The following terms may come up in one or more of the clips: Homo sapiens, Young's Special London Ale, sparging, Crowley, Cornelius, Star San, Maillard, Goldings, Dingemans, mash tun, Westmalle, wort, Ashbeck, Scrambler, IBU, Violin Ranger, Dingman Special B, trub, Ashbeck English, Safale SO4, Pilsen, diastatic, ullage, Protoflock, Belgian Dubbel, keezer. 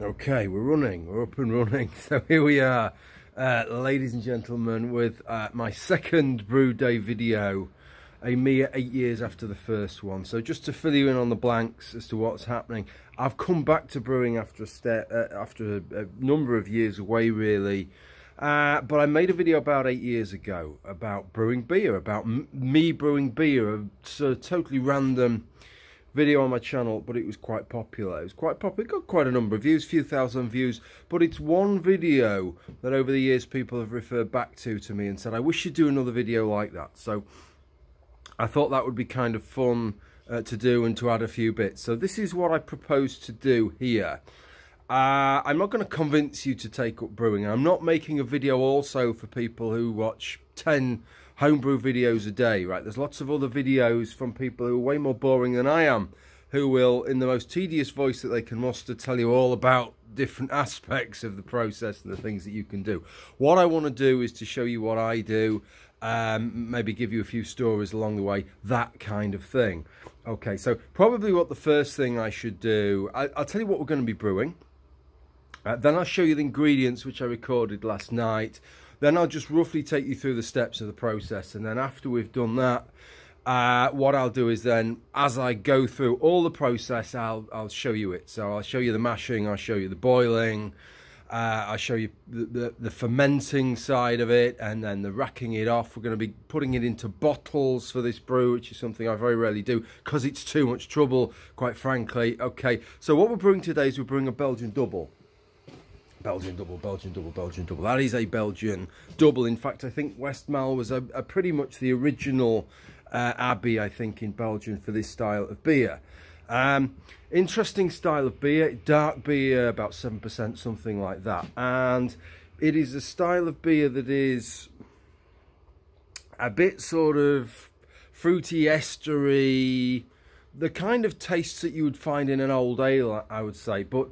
Okay, we're running, we're up and running. So here we are, ladies and gentlemen, with my second brew day video, a mere 8 years after the first one. So just to fill you in on the blanks as to what's happening, I've come back to brewing after a number of years away, really. But I made a video about 8 years ago about brewing beer, about me brewing beer, a sort of totally random video on my channel, but it was quite popular. It was quite popular. It got quite a number of views, a few thousand views, but it's one video that over the years people have referred back to me and said, I wish you'd do another video like that. So I thought that would be kind of fun to do and to add a few bits. So this is what I propose to do here. I'm not going to convince you to take up brewing. I'm not making a video also for people who watch 10 homebrew videos a day, right? There's lots of other videos from people who are way more boring than I am, who will, in the most tedious voice that they can muster, tell you all about different aspects of the process and the things that you can do. What I want to do is to show you what I do, maybe give you a few stories along the way, that kind of thing. Okay, so probably what the first thing I should do, I'll tell you what we're going to be brewing. Then I'll show you the ingredients, which I recorded last night. Then I'll just roughly take you through the steps of the process. And then after we've done that, what I'll do is then, as I go through all the process, I'll show you it. So I'll show you the mashing, I'll show you the boiling, I'll show you the fermenting side of it, and then the racking it off. We're going to be putting it into bottles for this brew, which is something I very rarely do because it's too much trouble, quite frankly. Okay, so what we're brewing today is we're brewing a Belgian Dubbel. Belgian Dubbel, Belgian Dubbel, Belgian Dubbel. That is a Belgian Dubbel. In fact, I think Westmalle was a pretty much the original abbey, I think, in Belgium for this style of beer. Interesting style of beer, dark beer, about 7%, something like that. And it is a style of beer that is a bit sort of fruity, estery, the kind of tastes that you would find in an old ale, I would say. But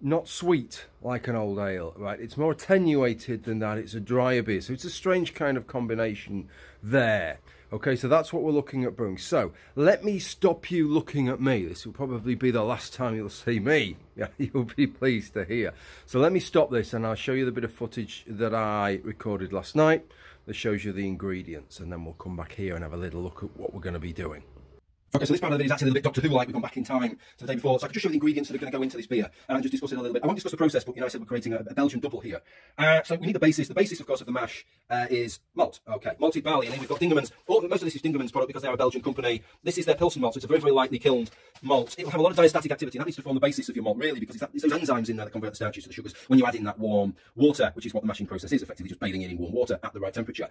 not sweet like an old ale, right? It's more attenuated than that. It's a drier beer, so it's a strange kind of combination there. Okay, so that's what we're looking at brewing. So let me stop you looking at me. This will probably be the last time you'll see me. Yeah, you'll be pleased to hear. So let me stop this and I'll show you the bit of footage that I recorded last night that shows you the ingredients, and then we'll come back here and have a little look at what we're going to be doing. Okay, so this part of the video is actually a little bit Doctor Who-like. We've gone back in time to the day before, so I can just show you the ingredients that are going to go into this beer and just discuss it a little bit. I won't discuss the process, but you know, I said we're creating a Belgian Dubbel here. So we need the basis. The basis, of course, of the mash is malt. Okay, malted barley, and then we've got Dingemans. Most of this is Dingemans product because they're a Belgian company. This is their Pilsen malt, so it's a very, very lightly kilned malt. It will have a lot of diastatic activity, and that needs to form the basis of your malt, really, because it's those enzymes in there that convert the starches to the sugars when you add in that warm water, which is what the mashing process is, effectively just bathing it in warm water at the right temperature.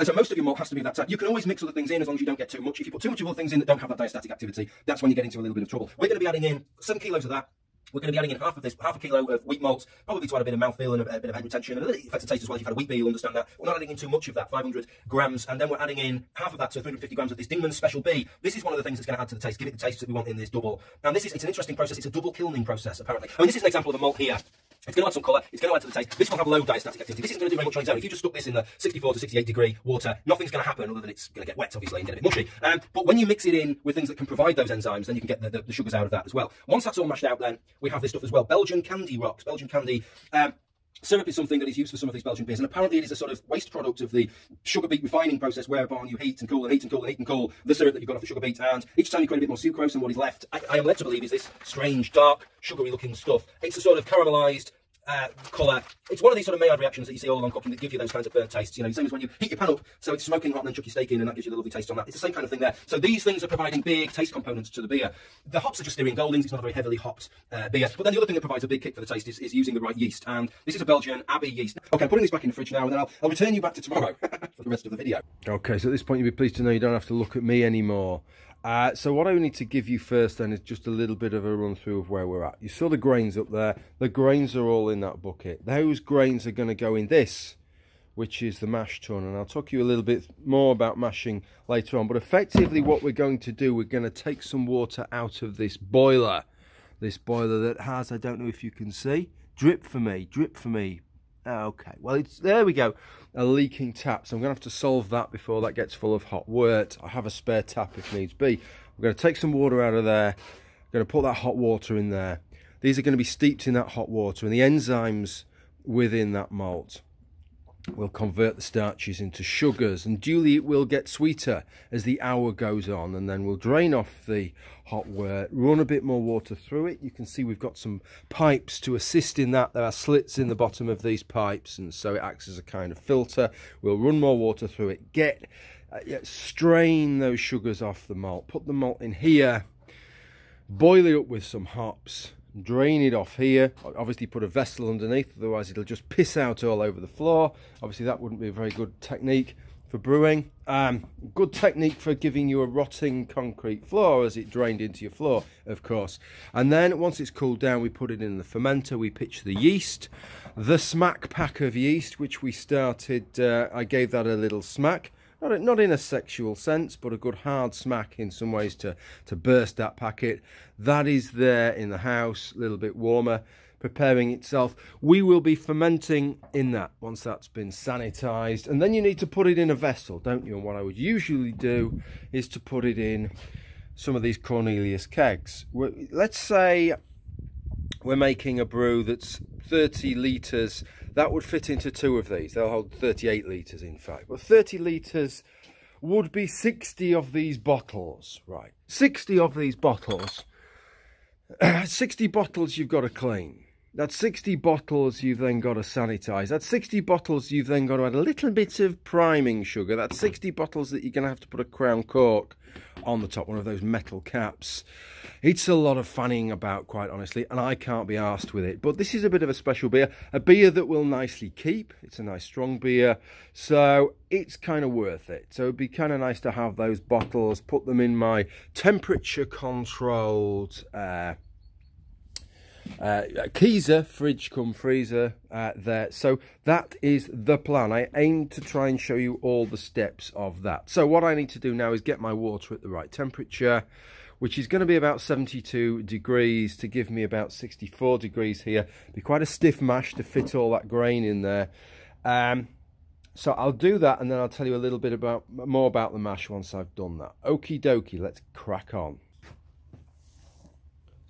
And so most of your malt has to be that type. You can always mix other things in as long as you don't get too much. If you put too much of other things in that don't have that diastatic activity, that's when you get into a little bit of trouble. We're going to be adding in 7 kilos of that. We're going to be adding in half of this, half a kilo of wheat malt, probably to add a bit of mouthfeel and a bit of head retention and a little effective taste as well. If you've had a wheat beer, you'll understand that. We're not adding in too much of that, 500 grams, and then we're adding in half of that, so 350 grams of this Dingman Special B. This is one of the things that's going to add to the taste, give it the taste that we want in this Dubbel. And this is, it's an interesting process, it's a double kilning process, apparently. I mean, this is an example of a malt here. It's going to add some colour, it's going to add to the taste. This will have low diastatic activity. This isn't going to do very much on its own. If you just stuck this in the 64 to 68 degree water, nothing's going to happen other than it's going to get wet, obviously, and get a bit mushy. But when you mix it in with things that can provide those enzymes, then you can get the sugars out of that as well. Once that's all mashed out, then we have this stuff as well. Belgian candy rocks, Belgian candy. Syrup is something that is used for some of these Belgian beers, and apparently it is a sort of waste product of the sugar beet refining process, whereupon you heat and cool and heat and cool and heat and cool the syrup that you've got off the sugar beet, and each time you create a bit more sucrose, and what is left, I am led to believe, is this strange, dark, sugary looking stuff. It's a sort of caramelized colour. It's one of these sort of Maillard reactions that you see all along cooking that give you those kinds of burnt tastes. You know, the same as when you heat your pan up so it's smoking hot and then chuck your steak in and that gives you the lovely taste on that. It's the same kind of thing there. So these things are providing big taste components to the beer. The hops are just steering Goldings. It's not a very heavily hopped beer. But then the other thing that provides a big kick for the taste is using the right yeast. And this is a Belgian abbey yeast. Okay, I'm putting this back in the fridge now, and then I'll return you back to tomorrow for the rest of the video. Okay, so at this point you'll be pleased to know you don't have to look at me anymore. So what I need to give you first then is just a little bit of a run through of where we're at. You saw the grains up there. The grains are all in that bucket. Those grains are going to go in this, which is the mash tun. And I'll talk you a little bit more about mashing later on. But effectively what we're going to do, we're going to take some water out of this boiler. This boiler that has, I don't know if you can see, drip for me, drip for me. Okay, well, it's, there we go, a leaking tap. So I'm going to have to solve that before that gets full of hot wort. I have a spare tap if needs be. I'm going to take some water out of there. I'm going to put that hot water in there. These are going to be steeped in that hot water, and the enzymes within that malt will convert the starches into sugars, and duly it will get sweeter as the hour goes on. And then we'll drain off the hot wort, run a bit more water through it. You can see we've got some pipes to assist in that. There are slits in the bottom of these pipes, and so it acts as a kind of filter. We'll run more water through it, strain those sugars off the malt, put the malt in here, boil it up with some hops, drain it off here. Obviously put a vessel underneath, otherwise it'll just piss out all over the floor. Obviously that wouldn't be a very good technique for brewing. Good technique for giving you a rotting concrete floor as it drained into your floor, of course. And then once it's cooled down, we put it in the fermenter. We pitch the yeast, the smack pack of yeast, which we started, I gave that a little smack. Not in a sexual sense, but a good hard smack in some ways to burst that packet. That is there in the house, a little bit warmer, preparing itself. We will be fermenting in that once that's been sanitized. And then you need to put it in a vessel, don't you? And what I would usually do is to put it in some of these Cornelius kegs. Let's say we're making a brew that's 30 litres. That would fit into two of these. They'll hold 38 litres, in fact. But 30 litres would be 60 of these bottles, right? 60 of these bottles. 60 bottles you've got to clean. That's 60 bottles you've then got to sanitise. That's 60 bottles you've then got to add a little bit of priming sugar. That's 60 bottles that you're going to have to put a crown cork on the top, one of those metal caps. It's a lot of fanning about, quite honestly, and I can't be arsed with it. But this is a bit of a special beer, a beer that will nicely keep. It's a nice strong beer, so it's kind of worth it. So it'd be kind of nice to have those bottles, put them in my temperature-controlled Keezer, fridge cum freezer, there. So that is the plan. I aim to try and show you all the steps of that. So what I need to do now is get my water at the right temperature, which is going to be about 72 degrees to give me about 64 degrees here. Be quite a stiff mash to fit all that grain in there. So I'll do that, and then I'll tell you a little bit more about the mash once I've done that. Okie dokie, let's crack on.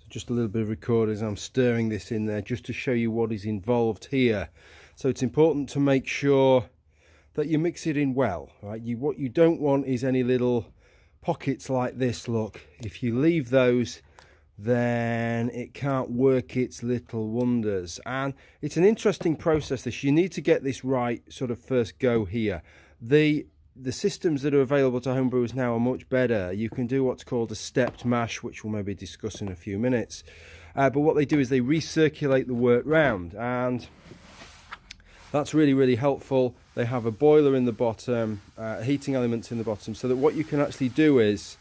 Just a little bit of record as I'm stirring this in there, just to show you what is involved here. So it's important to make sure that you mix it in well, right? What you don't want is any little pockets like this. Look, if you leave those, then it can't work its little wonders. And it's an interesting process, this. You need to get this right sort of first go here. The systems that are available to homebrewers now are much better. You can do what's called a stepped mash, which we'll maybe discuss in a few minutes. But what they do is they recirculate the wort round, and that's really, really helpful. They have a boiler in the bottom, heating elements in the bottom, so that what you can actually do is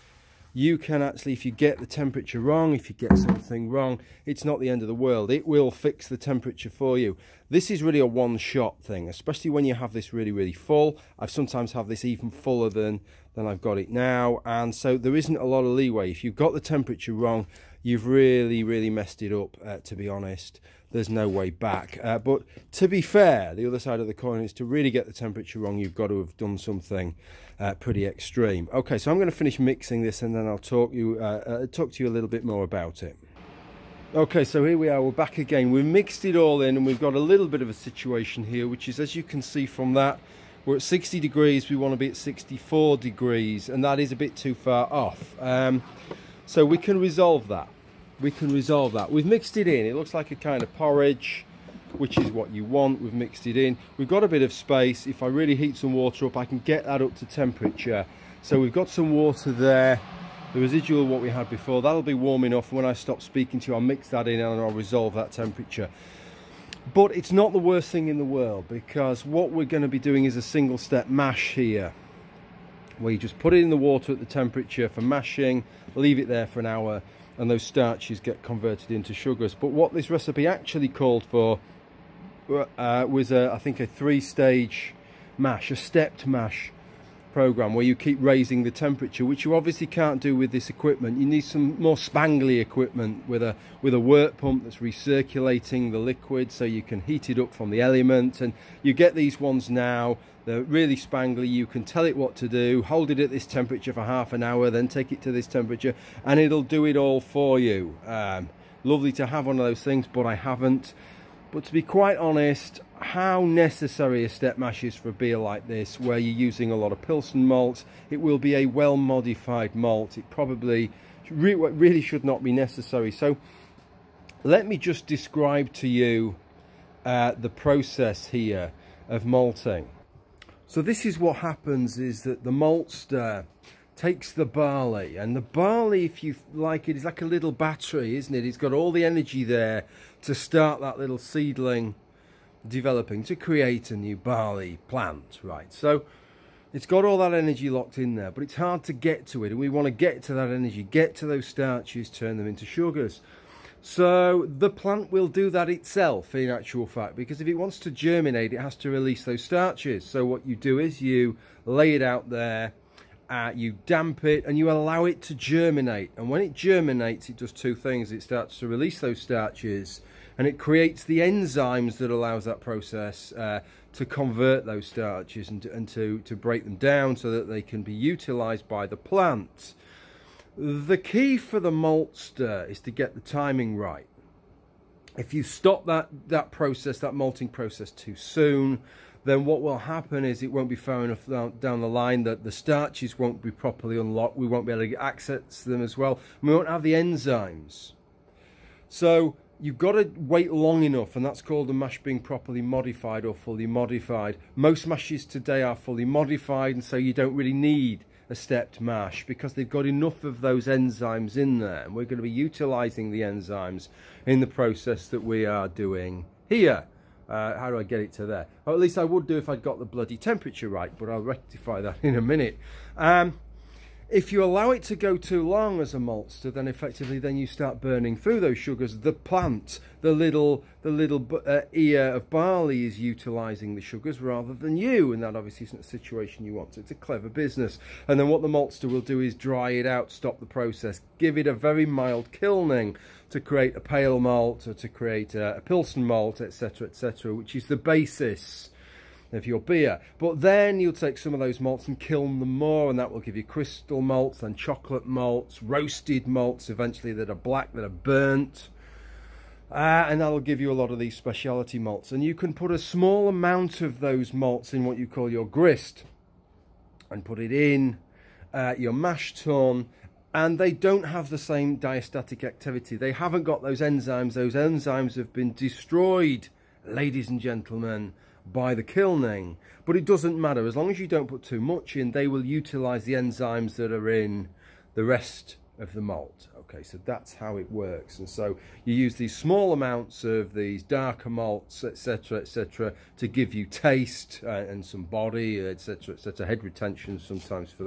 you can actually, if you get the temperature wrong, if you get something wrong, it's not the end of the world. It will fix the temperature for you. This is really a one-shot thing, especially when you have this really, really full. I've sometimes have this even fuller than I've got it now, and so there isn't a lot of leeway. If you've got the temperature wrong, you've really, really messed it up, to be honest. There's no way back. But to be fair, the other side of the coin is to really get the temperature wrong, you've got to have done something pretty extreme. Okay, so I'm going to finish mixing this, and then I'll talk to you a little bit more about it. Okay, so here we are, we're back again. We've mixed it all in, and we've got a little bit of a situation here, which is, as you can see from that, we're at 60 degrees, we want to be at 64 degrees, and that is a bit too far off. So we can resolve that. We can resolve that. We've mixed it in. It looks like a kind of porridge, which is what you want. We've mixed it in. We've got a bit of space. If I really heat some water up, I can get that up to temperature. So we've got some water there. The residual of what we had before, that'll be warm enough. When I stop speaking to you, I'll mix that in and I'll resolve that temperature. But it's not the worst thing in the world, because what we're going to be doing is a single step mash here, where you just put it in the water at the temperature for mashing, leave it there for an hour, and those starches get converted into sugars. But what this recipe actually called for was, I think, a three-stage mash, a stepped mash program, where you keep raising the temperature, which you obviously can't do with this equipment. You need some more spangly equipment with a wort pump that's recirculating the liquid, so you can heat it up from the element. And you get these ones now. They're really spangly. You can tell it what to do, hold it at this temperature for half an hour, then take it to this temperature, and it'll do it all for you. lovely to have one of those things, but I haven't. But to be quite honest, how necessary a step mash is for a beer like this, where you're using a lot of Pilsen malt. It will be a well-modified malt. It probably really should not be necessary. So let me just describe to you the process here of malting. So this is what happens, is that the maltster takes the barley, and the barley, if you like it, is like a little battery, isn't it? It's got all the energy there to start that little seedling developing to create a new barley plant, right? So it's got all that energy locked in there, but it's hard to get to it, and we want to get to that energy, get to those starches, turn them into sugars. So the plant will do that itself, in actual fact, because if it wants to germinate, it has to release those starches. So what you do is you lay it out there, you damp it, and you allow it to germinate. And when it germinates, it does two things. It starts to release those starches, and it creates the enzymes that allows that process to convert those starches and to break them down so that they can be utilized by the plant. The key for the maltster is to get the timing right. If you stop that process, that malting process, too soon, then what will happen is it won't be far enough down the line that the starches won't be properly unlocked. We won't be able to access them as well. We won't have the enzymes. So you've got to wait long enough, and that's called a mash being properly modified or fully modified. Most mashes today are fully modified, and so you don't really need a stepped mash because they've got enough of those enzymes in there, and we're going to be utilizing the enzymes in the process that we are doing here. How do I get it to there? Or at least I would do if I'd got the bloody temperature right, but I'll rectify that in a minute. If you allow it to go too long as a maltster, then effectively you start burning through those sugars. The plant, the little ear of barley is utilising the sugars rather than you, and that obviously isn't a situation you want. So it's a clever business. And then what the maltster will do is dry it out, stop the process, give it a very mild kilning to create a pale malt or to create a Pilsen malt, etc., etc., which is the basis of your beer. But then you'll take some of those malts and kiln them more, and that will give you crystal malts and chocolate malts, roasted malts eventually that are black, that are burnt, and that'll give you a lot of these speciality malts. And you can put a small amount of those malts in what you call your grist and put it in your mash tun, and they don't have the same diastatic activity. They haven't got those enzymes. Those enzymes have been destroyed, ladies and gentlemen, by the kilning. But it doesn't matter, as long as you don't put too much in, they will utilize the enzymes that are in the rest of the malt. Okay, so that's how it works. And so you use these small amounts of these darker malts, etc., etc., to give you taste and some body, etc., etc., head retention sometimes for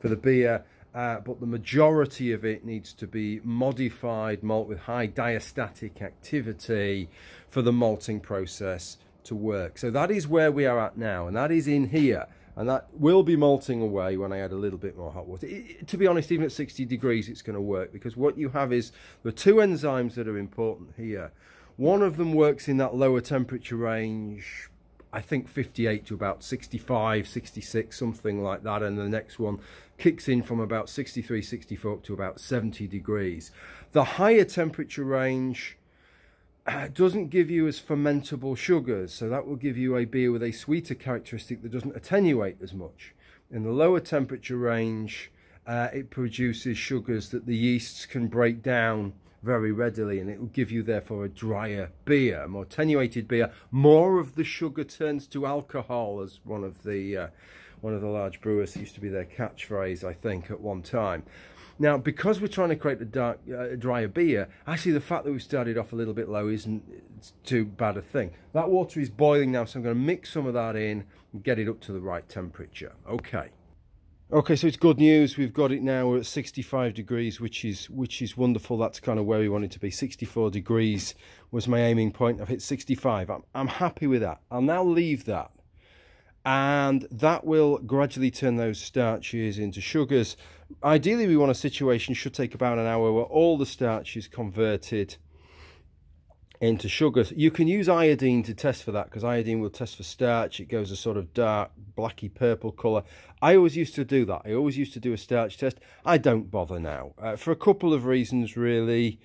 the beer. But the majority of it needs to be modified malt with high diastatic activity for the malting process to work. So that is where we are at now, and that is in here, and that will be malting away when I add a little bit more hot water. To be honest, even at 60 degrees it's going to work, because what you have is the two enzymes that are important here. One of them works in that lower temperature range, I think 58 to about 65, 66, something like that, and the next one kicks in from about 63, 64 to about 70 degrees. The higher temperature range doesn't give you as fermentable sugars, so that will give you a beer with a sweeter characteristic that doesn't attenuate as much. In the lower temperature range, it produces sugars that the yeasts can break down very readily, and it will give you therefore a drier beer, a more attenuated beer. More of the sugar turns to alcohol, as one of the large brewers, it used to be their catchphrase, I think, at one time. Now, because we're trying to create a drier beer, actually the fact that we started off a little bit low isn't too bad a thing. That water is boiling now, so I'm going to mix some of that in and get it up to the right temperature. Okay. Okay, so it's good news. We've got it now. We're at 65 degrees, which is wonderful. That's kind of where we wanted to be. 64 degrees was my aiming point. I've hit 65. I'm happy with that. I'll now leave that, and that will gradually turn those starches into sugars. Ideally, we want a situation, should take about an hour, where all the starch is converted into sugars. You can use iodine to test for that, because iodine will test for starch. It goes a sort of dark, blacky purple colour. I always used to do that. I always used to do a starch test. I don't bother now, for a couple of reasons, really.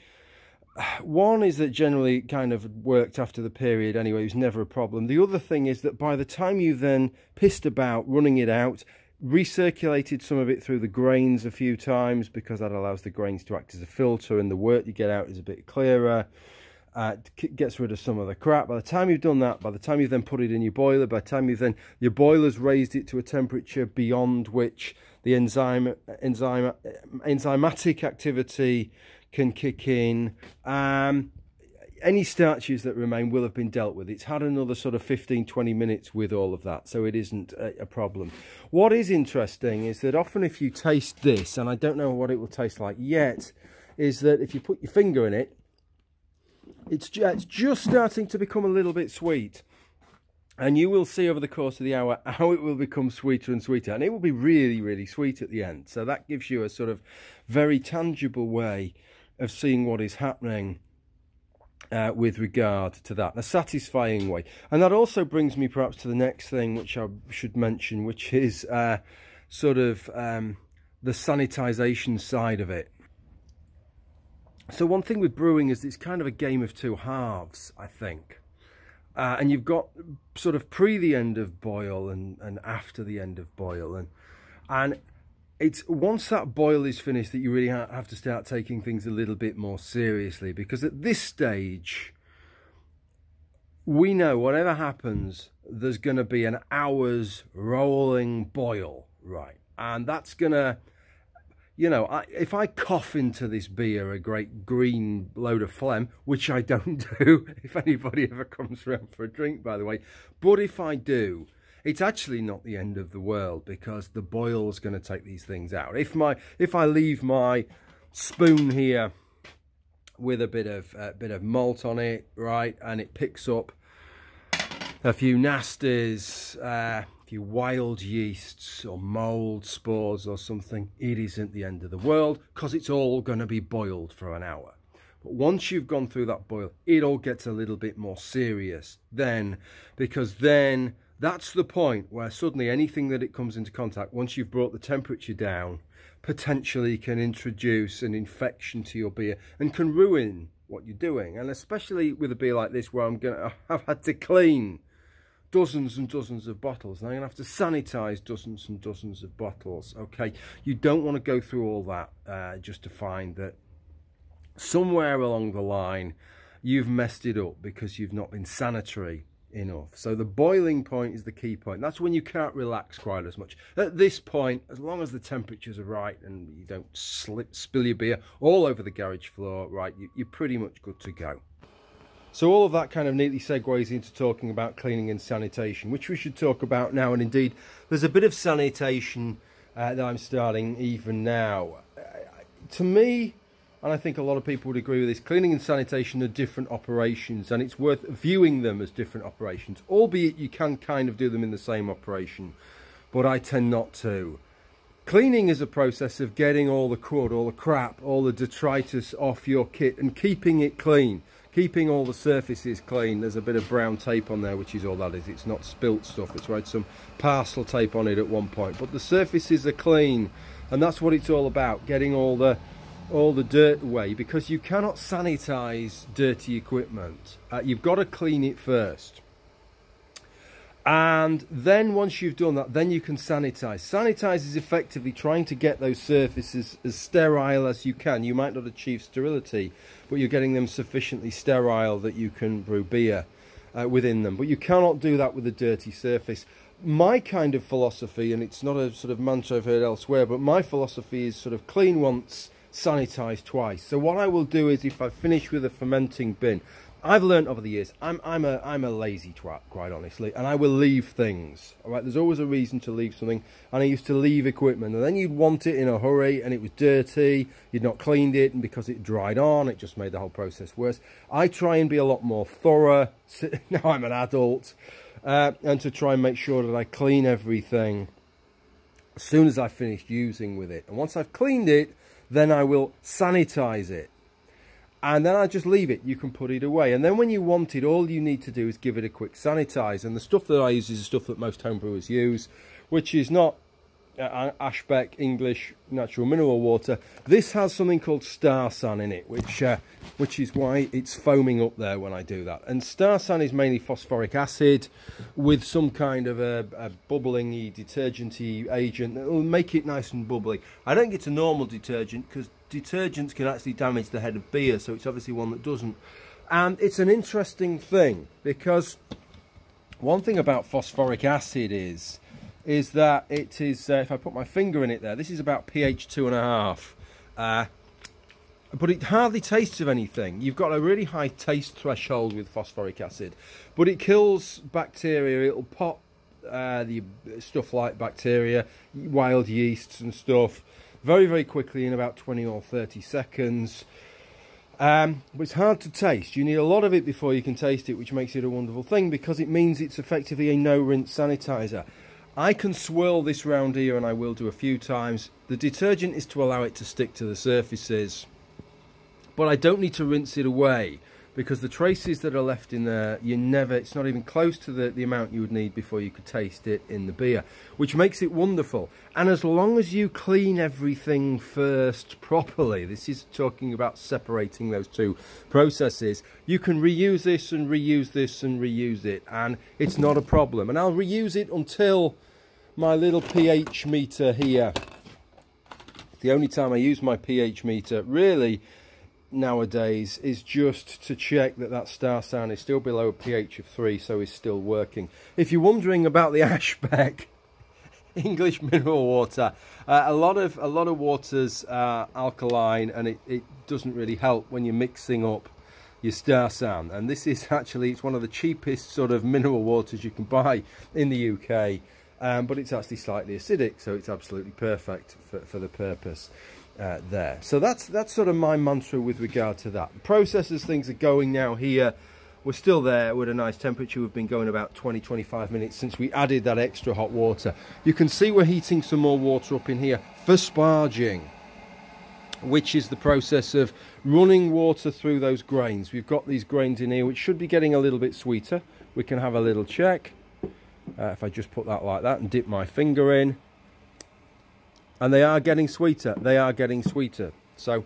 One is that generally kind of worked after the period anyway. It was never a problem. The other thing is that by the time you then pissed about running it out, recirculated some of it through the grains a few times, because that allows the grains to act as a filter and the wort you get out is a bit clearer. It gets rid of some of the crap. By the time you've done that, by the time you've then put it in your boiler, by the time you've then, your boiler's raised it to a temperature beyond which the enzymatic activity can kick in. Any starches that remain will have been dealt with. It's had another sort of 15-20 minutes with all of that, so it isn't a problem. What is interesting is that often if you taste this, and I don't know what it will taste like yet, is that if you put your finger in it, it's just starting to become a little bit sweet. And you will see over the course of the hour how it will become sweeter and sweeter. And it will be really, really sweet at the end. So that gives you a sort of very tangible way of seeing what is happening with regard to that. A satisfying way. And that also brings me perhaps to the next thing which I should mention, which is sort of the sanitization side of it. So one thing with brewing is it's kind of a game of two halves, I think. And you've got sort of pre the end of boil and after the end of boil. And it's once that boil is finished that you really have to start taking things a little bit more seriously. Because at this stage, we know whatever happens, there's going to be an hour's rolling boil, right? And that's going to, you know, if I cough into this beer a great green load of phlegm, which I don't do, if anybody ever comes around for a drink, by the way, but if I do, it's actually not the end of the world, because the boil's going to take these things out. If I leave my spoon here with a bit of malt on it, right, and it picks up a few nasties, your wild yeasts or mould spores or something, it isn't the end of the world, because it's all going to be boiled for an hour. But once you've gone through that boil, it all gets a little bit more serious then, because then that's the point where suddenly anything that it comes into contact, once you've brought the temperature down, potentially can introduce an infection to your beer and can ruin what you're doing. And especially with a beer like this, where I've had to clean dozens and dozens of bottles, and I'm going to have to sanitize dozens and dozens of bottles. Okay, you don't want to go through all that just to find that somewhere along the line you've messed it up because you've not been sanitary enough. So the boiling point is the key point. That's when you can't relax quite as much. At this point, as long as the temperatures are right and you don't spill your beer all over the garage floor, right, you're pretty much good to go. So all of that kind of neatly segues into talking about cleaning and sanitation, which we should talk about now. And indeed, there's a bit of sanitation that I'm starting even now. To me, and I think a lot of people would agree with this, cleaning and sanitation are different operations, and it's worth viewing them as different operations, albeit you can kind of do them in the same operation, but I tend not to. Cleaning is a process of getting all the crud, all the crap, all the detritus off your kit and keeping it clean. Keeping all the surfaces clean. There's a bit of brown tape on there, which is all that is. It's not spilt stuff. It's had some parcel tape on it at one point. But the surfaces are clean, and that's what it's all about, getting all the dirt away, because you cannot sanitize dirty equipment. You've got to clean it first. And then once you've done that, then you can sanitize. Sanitize is effectively trying to get those surfaces as sterile as you can. You might not achieve sterility, but you're getting them sufficiently sterile that you can brew beer within them. But you cannot do that with a dirty surface. My kind of philosophy, and it's not a sort of mantra I've heard elsewhere, but my philosophy is sort of clean once, sanitize twice. So what I will do is, if I finish with a fermenting bin, I've learned over the years, I'm a lazy twat, quite honestly, and I will leave things. All right, there's always a reason to leave something, and I used to leave equipment, and then you'd want it in a hurry, and it was dirty, you'd not cleaned it, and because it dried on, it just made the whole process worse. I try and be a lot more thorough, now I'm an adult, and to try and make sure that I clean everything as soon as I've finished using with it. And once I've cleaned it, then I will sanitize it. And then I just leave it. You can put it away. And then when you want it, all you need to do is give it a quick sanitize. And the stuff that I use is the stuff that most homebrewers use, which is not Ashbeck English natural mineral water. This has something called Star San in it, which is why it's foaming up there when I do that. And Star San is mainly phosphoric acid with some kind of a bubbling-y, detergent-y agent that will make it nice and bubbly. I don't think it's a normal detergent because detergents can actually damage the head of beer, so it's obviously one that doesn't. And it's an interesting thing because one thing about phosphoric acid is that it is, if I put my finger in it there, this is about pH 2.5. But it hardly tastes of anything. You've got a really high taste threshold with phosphoric acid. But it kills bacteria, it'll pop the stuff like bacteria, wild yeasts and stuff, very, very quickly in about 20 or 30 seconds. But it's hard to taste. You need a lot of it before you can taste it, which makes it a wonderful thing because it means it's effectively a no-rinse sanitizer. I can swirl this round here, and I will do a few times. The detergent is to allow it to stick to the surfaces, but I don't need to rinse it away because the traces that are left in there, you never, it's not even close to the amount you would need before you could taste it in the beer, which makes it wonderful. And as long as you clean everything first properly, this is talking about separating those two processes, you can reuse this and reuse this and reuse it, and it's not a problem. And I'll reuse it until my little pH meter here. It's the only time I use my pH meter really nowadays is just to check that that Star San is still below a pH of 3, so is still working. If you're wondering about the Ashbeck English mineral water, a lot of waters are alkaline, and it doesn't really help when you're mixing up your Star San. And this is actually, it's one of the cheapest sort of mineral waters you can buy in the UK. But it's actually slightly acidic, so it's absolutely perfect for the purpose there. So that's sort of my mantra with regard to that. The process as things are going now here, we're still there with a nice temperature. We've been going about 20-25 minutes since we added that extra hot water. You can see we're heating some more water up in here for sparging, which is the process of running water through those grains. We've got these grains in here which should be getting a little bit sweeter. We can have a little check. If I just put that like that and dip my finger in, and they are getting sweeter, they are getting sweeter. So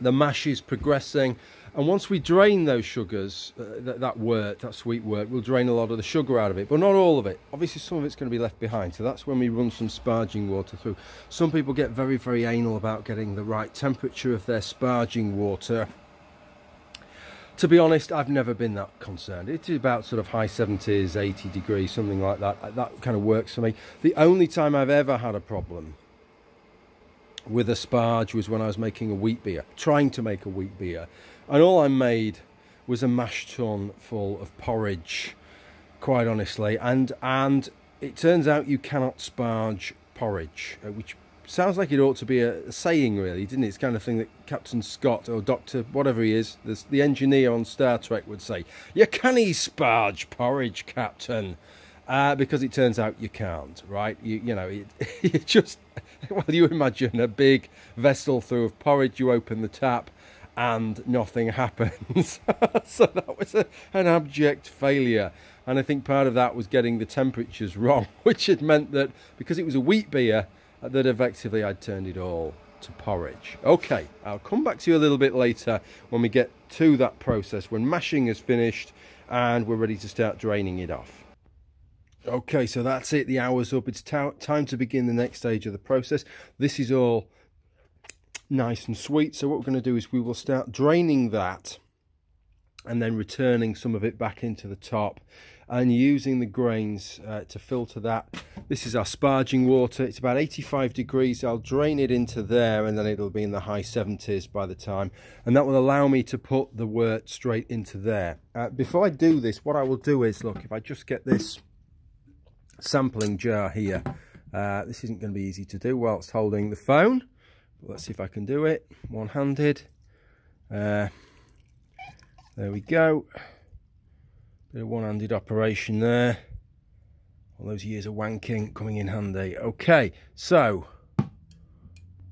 the mash is progressing, and once we drain those sugars, that sweet wort, we'll drain a lot of the sugar out of it, but not all of it. Obviously some of it's going to be left behind, so that's when we run some sparging water through. Some people get very, very anal about getting the right temperature of their sparging water. To be honest, I've never been that concerned. It's about sort of high 70s, 80 degrees, something like that. That kind of works for me. The only time I've ever had a problem with a sparge was when I was making a wheat beer, trying to make a wheat beer. And all I made was a mash tun full of porridge, quite honestly. And it turns out you cannot sparge porridge, which sounds like it ought to be a saying, really, didn't it? It's the kind of thing that Captain Scott or Doctor, whatever he is, the engineer on Star Trek would say. You canny sparge porridge, Captain, because it turns out you can't, right? You know, you just, well, you imagine a big vessel full of porridge. You open the tap, and nothing happens. So that was an abject failure. And I think part of that was getting the temperatures wrong, which had meant that because it was a wheat beer, that effectively I'd turned it all to porridge. Okay, I'll come back to you a little bit later when we get to that process, when mashing is finished and we're ready to start draining it off. Okay, so that's it, the hour's up. It's time to begin the next stage of the process. This is all nice and sweet, so what we're going to do is we will start draining that and then returning some of it back into the top and using the grains to filter that. This is our sparging water. It's about 85 degrees. I'll drain it into there, and then it'll be in the high 70s by the time. And that will allow me to put the wort straight into there. Before I do this, what I will do is, look, if I just get this sampling jar here, this isn't going to be easy to do whilst holding the phone. Let's see if I can do it one-handed. There we go. Bit of one-handed operation there. All those years of wanking coming in handy. Okay, so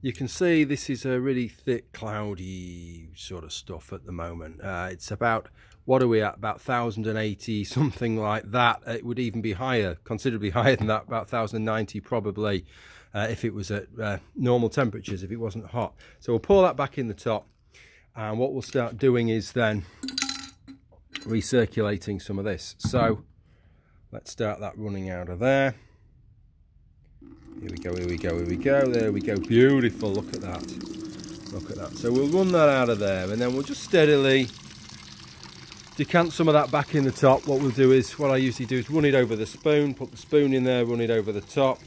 You can see this is a really thick, cloudy sort of stuff at the moment. It's about, what are we at, about 1080, something like that. It would even be higher, considerably higher than that, about 1090 probably, if it was at normal temperatures, if it wasn't hot. So we'll pour that back in the top, and what we'll start doing is then recirculating some of this. So let's start that running out of there. Here we go, here we go, here we go, there we go. Beautiful, look at that, look at that. So we'll run that out of there, and then we'll just steadily decant some of that back in the top. What we'll do is, what I usually do is run it over the spoon, put the spoon in there, run it over the top.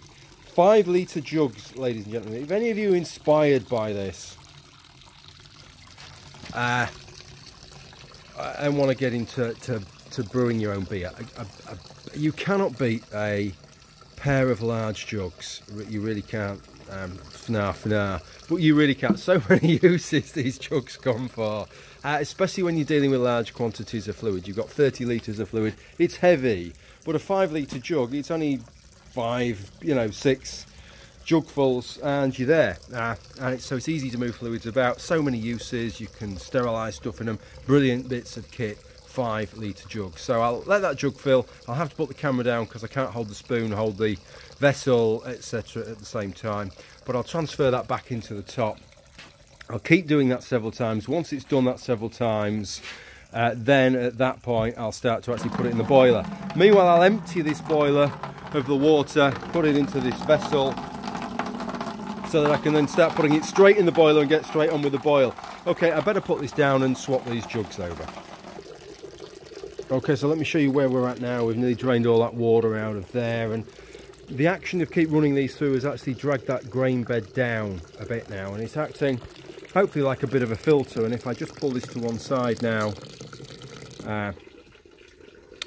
5 litre jugs, ladies and gentlemen. If any of you are inspired by this and want to get into to brewing your own beer, you cannot beat a pair of large jugs. You really can't. But you really can't. So many uses these jugs come for, especially when you're dealing with large quantities of fluid. You've got 30 litres of fluid. It's heavy, but a 5 litre jug, it's only five, you know, 6 jugfuls, and you're there. And so it's easy to move fluids about. So many uses. You can sterilise stuff in them. Brilliant bits of kit. 5 litre jug. So I'll let that jug fill. I'll have to put the camera down because I can't hold the spoon, hold the vessel, etc. at the same time, but I'll transfer that back into the top. I'll keep doing that several times. Once it's done that several times, then at that point I'll start to actually put it in the boiler. Meanwhile, I'll empty this boiler of the water, put it into this vessel, so that I can then start putting it straight in the boiler and get straight on with the boil. Okay, I better put this down and swap these jugs over. Okay, so let me show you where we're at now. We've nearly drained all that water out of there, and the action of keep running these through has actually dragged that grain bed down a bit now, and it's acting hopefully like a bit of a filter. And if I just pull this to one side now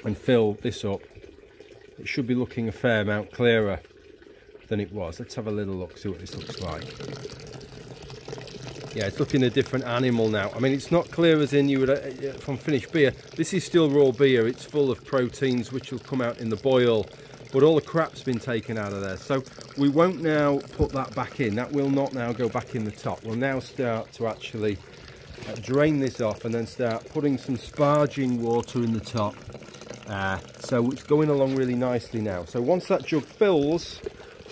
and fill this up, it should be looking a fair amount clearer than it was. Let's have a little look, see what this looks like. Yeah, it's looking a different animal now. I mean, it's not clear as in you would from finished beer. This is still raw beer. It's full of proteins which will come out in the boil, but all the crap's been taken out of there. So we won't now put that back in. That will not now go back in the top. We'll now start to actually drain this off and then start putting some sparging water in the top. So it's going along really nicely now. So once that jug fills,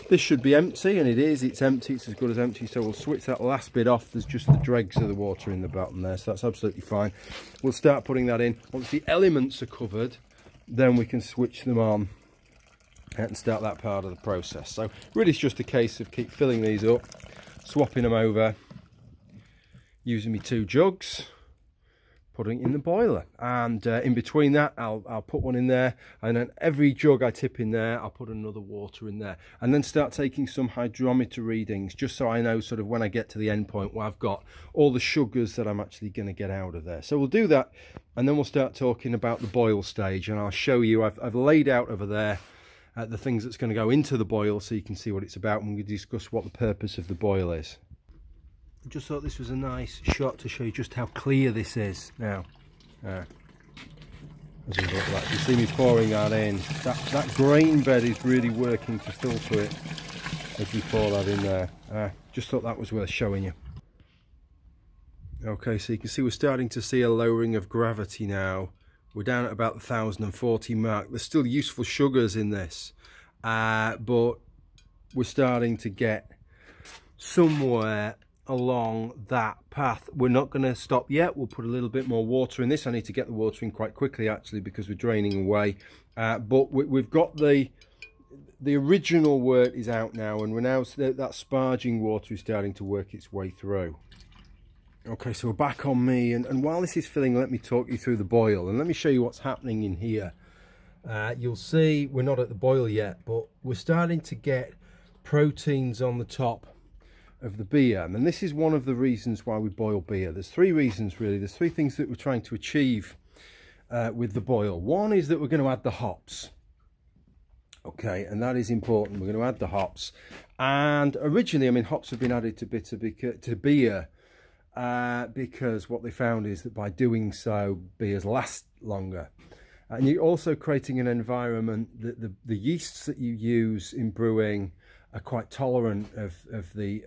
this should be empty, and it is. It's empty. It's as good as empty. So we'll switch that last bit off. There's just the dregs of the water in the bottom there, so that's absolutely fine. We'll start putting that in. Once the elements are covered, then we can switch them on and start that part of the process. So really it's just a case of keep filling these up, swapping them over, using my 2 jugs, putting it in the boiler, and in between that I'll put one in there, and then every jug I tip in there I'll put another water in there, and then start taking some hydrometer readings just so I know sort of when I get to the end point where I've got all the sugars that I'm actually going to get out of there. So we'll do that, and then we'll start talking about the boil stage, and I'll show you, I've laid out over there the things that's going to go into the boil so you can see what it's about, and we'll discuss what the purpose of the boil is. I just thought this was a nice shot to show you just how clear this is now. As you look like, you see me pouring that in. That grain bed is really working to filter it as we pour that in there. Just thought that was worth showing you. Okay, so you can see we're starting to see a lowering of gravity now. We're down at about the 1040 mark. There's still useful sugars in this, but we're starting to get somewhere along that path. We're not going to stop yet. We'll put a little bit more water in this. I need to get the water in quite quickly actually, because we're draining away, but we've got the original wort is out now, and we're now, that sparging water is starting to work its way through. Okay, so we're back on me, and while this is filling, let me talk you through the boil, and let me show you what's happening in here. You'll see we're not at the boil yet, but we're starting to get proteins on the top of the beer, and this is one of the reasons why we boil beer. There's 3 reasons really. There's 3 things that we're trying to achieve with the boil. One is that we're going to add the hops. Okay, and that is important. We're going to add the hops, and originally, I mean, hops have been added to bitter to beer because what they found is that by doing so, beers last longer. And you're also creating an environment that the yeasts that you use in brewing are quite tolerant of the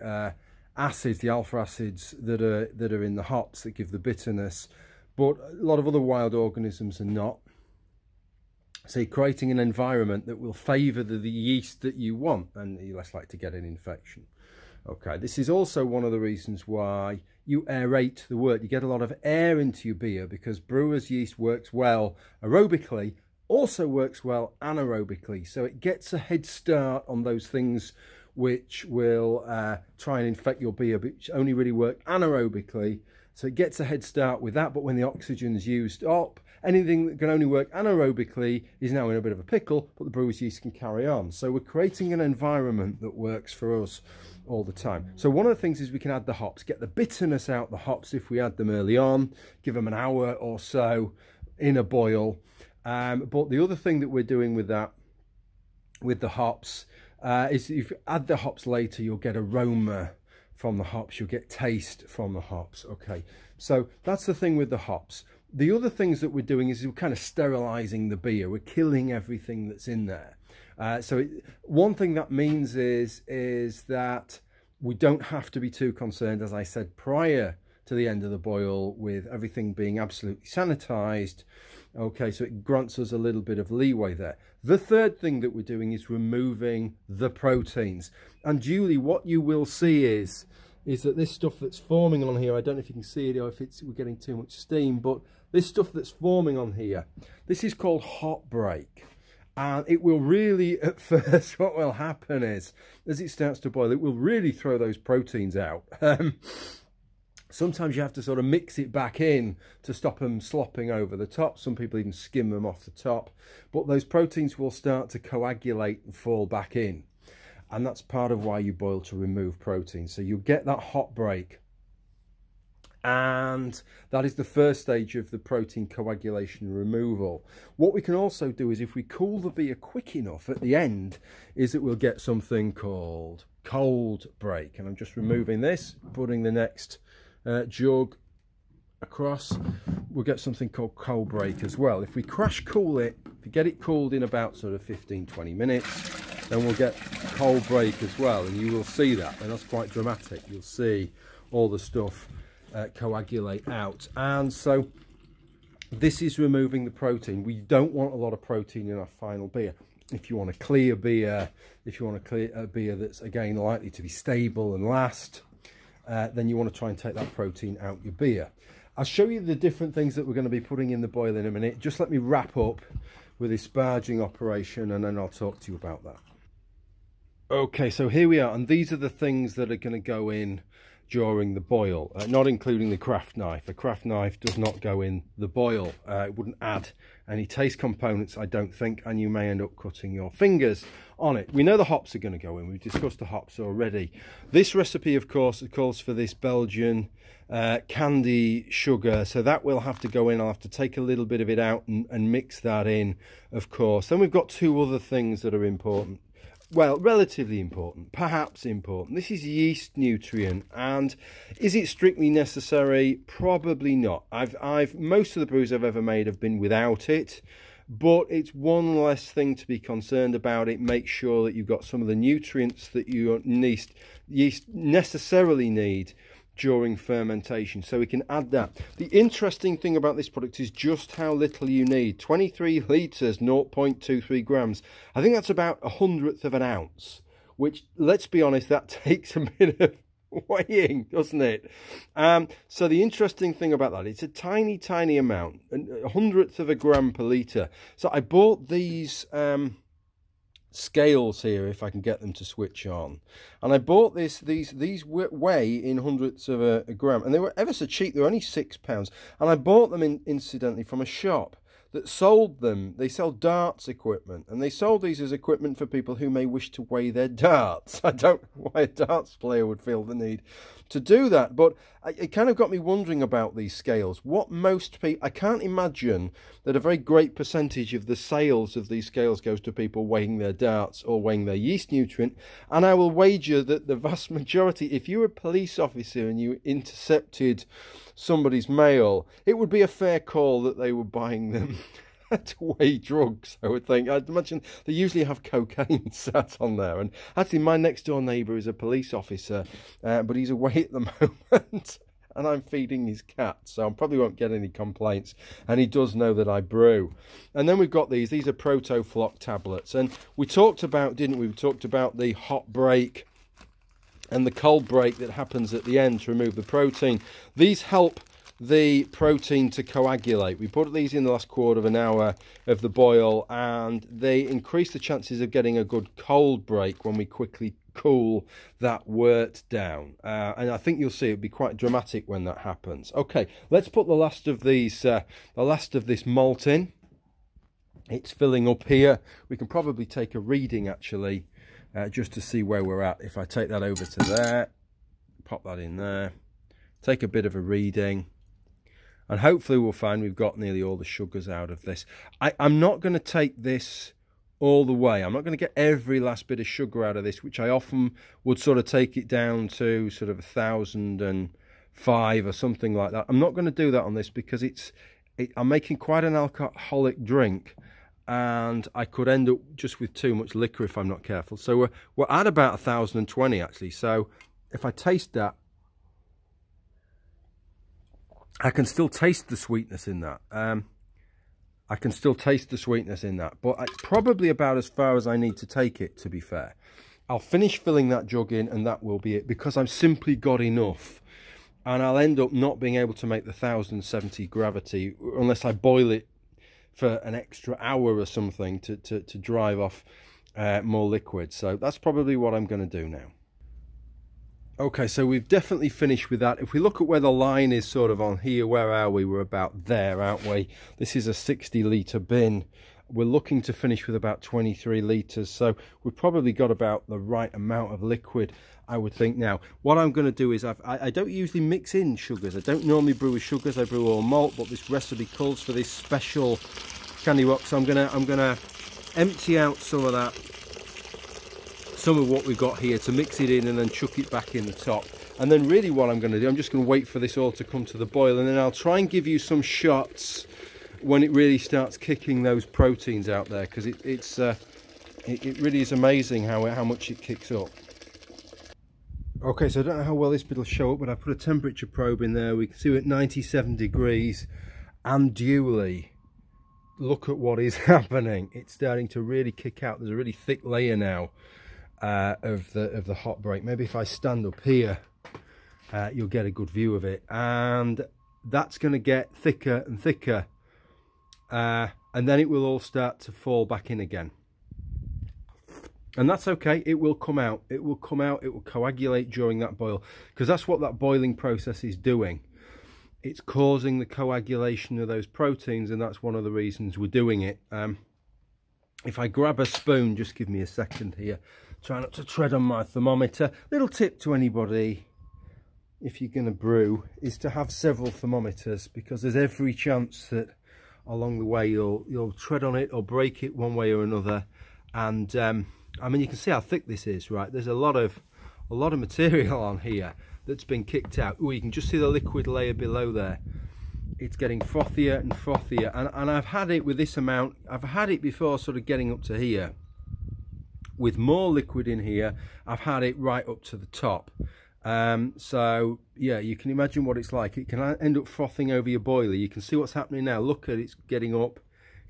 acids, the alpha acids that are in the hops that give the bitterness, but a lot of other wild organisms are not. So you're creating an environment that will favour the yeast that you want, and you're less likely to get an infection. Okay, this is also one of the reasons why you aerate the wort. You get a lot of air into your beer because brewer's yeast works well aerobically, also works well anaerobically. So it gets a head start on those things which will try and infect your beer, which only really work anaerobically. So it gets a head start with that, but when the oxygen's used up, anything that can only work anaerobically is now in a bit of a pickle, but the brewer's yeast can carry on. So we're creating an environment that works for us all the time. So one of the things is we can add the hops, get the bitterness out the hops if we add them early on, give them an hour or so in a boil. But the other thing that we're doing with that, with the hops, is if you add the hops later, you'll get aroma from the hops, you'll get taste from the hops. Okay, so that's the thing with the hops. The other things that we're doing is we're kind of sterilizing the beer. We're killing everything that's in there. One thing that means is that we don't have to be too concerned, as I said, prior to the end of the boil with everything being absolutely sanitized. Okay, so it grants us a little bit of leeway there. The third thing that we're doing is removing the proteins. And Julie, what you will see is that this stuff that's forming on here, I don't know if you can see it or if we're getting too much steam, but this stuff that's forming on here, this is called hop break. And it will really, at first, what will happen is, as it starts to boil, it will really throw those proteins out. Sometimes you have to sort of mix it back in to stop them slopping over the top. Some people even skim them off the top. But those proteins will start to coagulate and fall back in. And that's part of why you boil, to remove protein. So you get that hop break. And that is the first stage of the protein coagulation removal. What we can also do is, if we cool the beer quick enough at the end, is that we'll get something called cold break. And I'm just removing this, putting the next jug across. We'll get something called cold break as well. If we crash cool it, if you get it cooled in about sort of 15-20 minutes, then we'll get cold break as well, and you will see that, and that's quite dramatic. You'll see all the stuff coagulate out, and so this is removing the protein. We don't want a lot of protein in our final beer. If you want a clear beer, if you want a clear beer that's again likely to be stable and last, then you want to try and take that protein out your beer. I'll show you the different things that we're going to be putting in the boil in a minute. Just let me wrap up with this sparging operation, and then I'll talk to you about that. Okay, so here we are, and these are the things that are going to go in during the boil, not including the craft knife. A craft knife does not go in the boil. It wouldn't add any taste components, I don't think, and you may end up cutting your fingers on it. We know the hops are going to go in. We've discussed the hops already. This recipe, of course, calls for this Belgian candy sugar, so that will have to go in. I'll have to take a little bit of it out and mix that in, of course. Then we've got two other things that are important. Well, relatively important, perhaps important. This is yeast nutrient, and is it strictly necessary? Probably not. Most of the brews I've ever made have been without it, but it's one less thing to be concerned about. It makes sure that you've got some of the nutrients that your yeast necessarily need during fermentation, so we can add that. The interesting thing about this product is just how little you need. 23 litres, 0.23 grams. I think that's about 1/100 of an ounce, which, let's be honest, that takes a bit of weighing, doesn't it? So the interesting thing about that, it's a tiny, tiny amount, 1/100 of a gram per litre. So I bought these scales here, if I can get them to switch on, and I bought these weigh in 100ths of a gram, and they were ever so cheap. They were only £6, and I bought them incidentally from a shop that sold them. They sell darts equipment, and they sold these as equipment for people who may wish to weigh their darts. I don't know why a darts player would feel the need to do that, but it kind of got me wondering about these scales. What most people, I can't imagine that a very great percentage of the sales of these scales goes to people weighing their darts or weighing their yeast nutrient, and I will wager that the vast majority, if you were a police officer and you intercepted somebody's mail, it would be a fair call that they were buying them to weigh drugs, I would think. I'd imagine they usually have cocaine sat on there. And actually, my next-door neighbour is a police officer, but he's away at the moment, and I'm feeding his cat, so I probably won't get any complaints. And he does know that I brew. And then we've got these. These are proto-flock tablets. And we talked about, didn't we? We talked about the hot break and the cold break that happens at the end to remove the protein. These help the protein to coagulate. We put these in the last quarter of an hour of the boil, and they increase the chances of getting a good cold break when we quickly cool that wort down, and I think you'll see it'll be quite dramatic when that happens. Okay, let's put the last of these, the last of this malt in. It's filling up here. We can probably take a reading actually, just to see where we're at. If I take that over to there, pop that in there, take a bit of a reading. And hopefully we'll find we've got nearly all the sugars out of this. I'm not going to take this all the way. I'm not going to get every last bit of sugar out of this, which I often would sort of take it down to sort of 1,005 or something like that. I'm not going to do that on this because I'm making quite an alcoholic drink, and I could end up just with too much liquor if I'm not careful. So we're at about 1,020 actually. So if I taste that, I can still taste the sweetness in that. I can still taste the sweetness in that, but it's probably about as far as I need to take it, to be fair. I'll finish filling that jug in, and that will be it, because I've simply got enough. And I'll end up not being able to make the 1,070 gravity unless I boil it for an extra hour or something to drive off more liquid. So that's probably what I'm going to do now. Okay, so we've definitely finished with that. If we look at where the line is sort of on here, where are we? We're about there, aren't we? This is a 60-litre bin. We're looking to finish with about 23 litres, so we've probably got about the right amount of liquid, I would think. Now, what I'm going to do is I don't usually mix in sugars. I don't normally brew with sugars. I brew all malt, but this recipe calls for this special candy rock, so I'm going to empty out some of that, some of what we've got here, to mix it in and then chuck it back in the top. And then really what I'm going to do, I'm just going to wait for this all to come to the boil, and then I'll try and give you some shots when it really starts kicking those proteins out there, because it really is amazing how much it kicks up. Okay, so I don't know how well this bit will show up, but I put a temperature probe in there. We can see we're at 97 degrees, and duly look at what is happening. It's starting to really kick out. There's a really thick layer now of the hot break. Maybe if I stand up here, you'll get a good view of it, and that's going to get thicker and thicker, and then it will all start to fall back in again. And that's okay. It will come out, it will come out, it will coagulate during that boil, because that's what that boiling process is doing. It's causing the coagulation of those proteins, and that's one of the reasons we're doing it. If I grab a spoon, just give me a second here. Try not to tread on my thermometer. Little tip to anybody, if you're going to brew, is to have several thermometers, because there's every chance that along the way you'll tread on it or break it one way or another. And I mean, you can see how thick this is, right? There's a lot of material on here that's been kicked out. Ooh, you can just see the liquid layer below there. It's getting frothier and frothier, and I've had it with this amount. I've had it before sort of getting up to here with more liquid in here. I've had it right up to the top, so yeah, you can imagine what it's like. It can end up frothing over your boiler. You can see what's happening now. Look at it, it's getting up,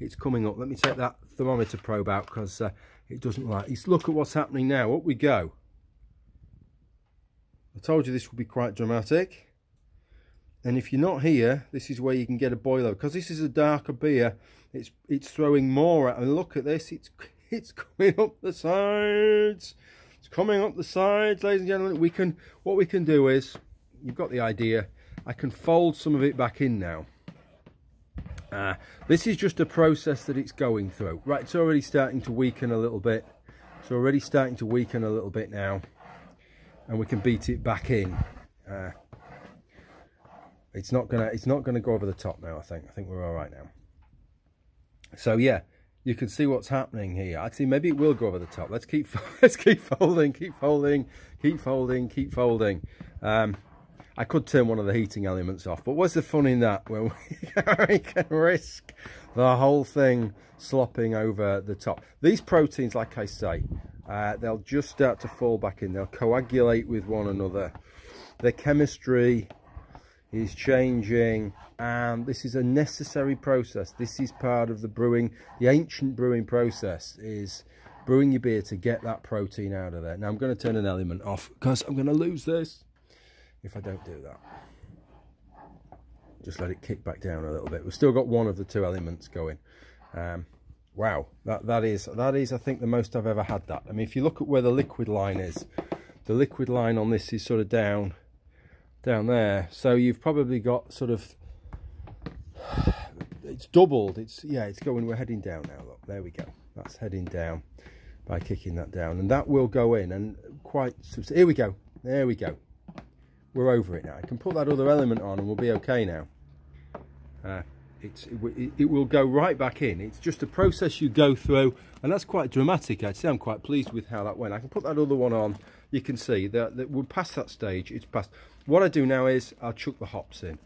it's coming up. Let me take that thermometer probe out, because it doesn't like it. Look at what's happening now. Up we go. I told you this would be quite dramatic. And if you're not here, this is where you can get a boil over, because this is a darker beer. It's throwing more at, and look at this, it's coming up the sides. It's coming up the sides, ladies and gentlemen. We can, what we can do is, you've got the idea, I can fold some of it back in now. This is just a process that it's going through. Right, it's already starting to weaken a little bit. It's already starting to weaken a little bit now, and we can beat it back in. It's not gonna go over the top now. I think we're all right now. So yeah, you can see what's happening here. Actually, maybe it will go over the top. Let's keep folding, keep folding, keep folding, keep folding. I could turn one of the heating elements off, but what's the fun in that when we can risk the whole thing slopping over the top? These proteins, like I say, they'll just start to fall back in. They'll coagulate with one another. Their chemistry is changing, and this is a necessary process. This is part of the brewing. The ancient brewing process is brewing your beer to get that protein out of there. Now I'm going to turn an element off because I'm going to lose this if I don't do that. Just let it kick back down a little bit. We've still got one of the two elements going. Wow, that is I think the most I've ever had that. I mean, if you look at where the liquid line is, the liquid line on this is sort of down there, so you've probably got sort of, it's doubled, it's, yeah, it's going, we're heading down now, look, there we go, that's heading down by kicking that down, and that will go in, and quite, here we go, there we go, we're over it now. I can put that other element on and we'll be okay now. It will go right back in. It's just a process you go through, and that's quite dramatic. I'd say I'm quite pleased with how that went. I can put that other one on, you can see that we're past that stage, it's past. What I do now is I'll chuck the hops in.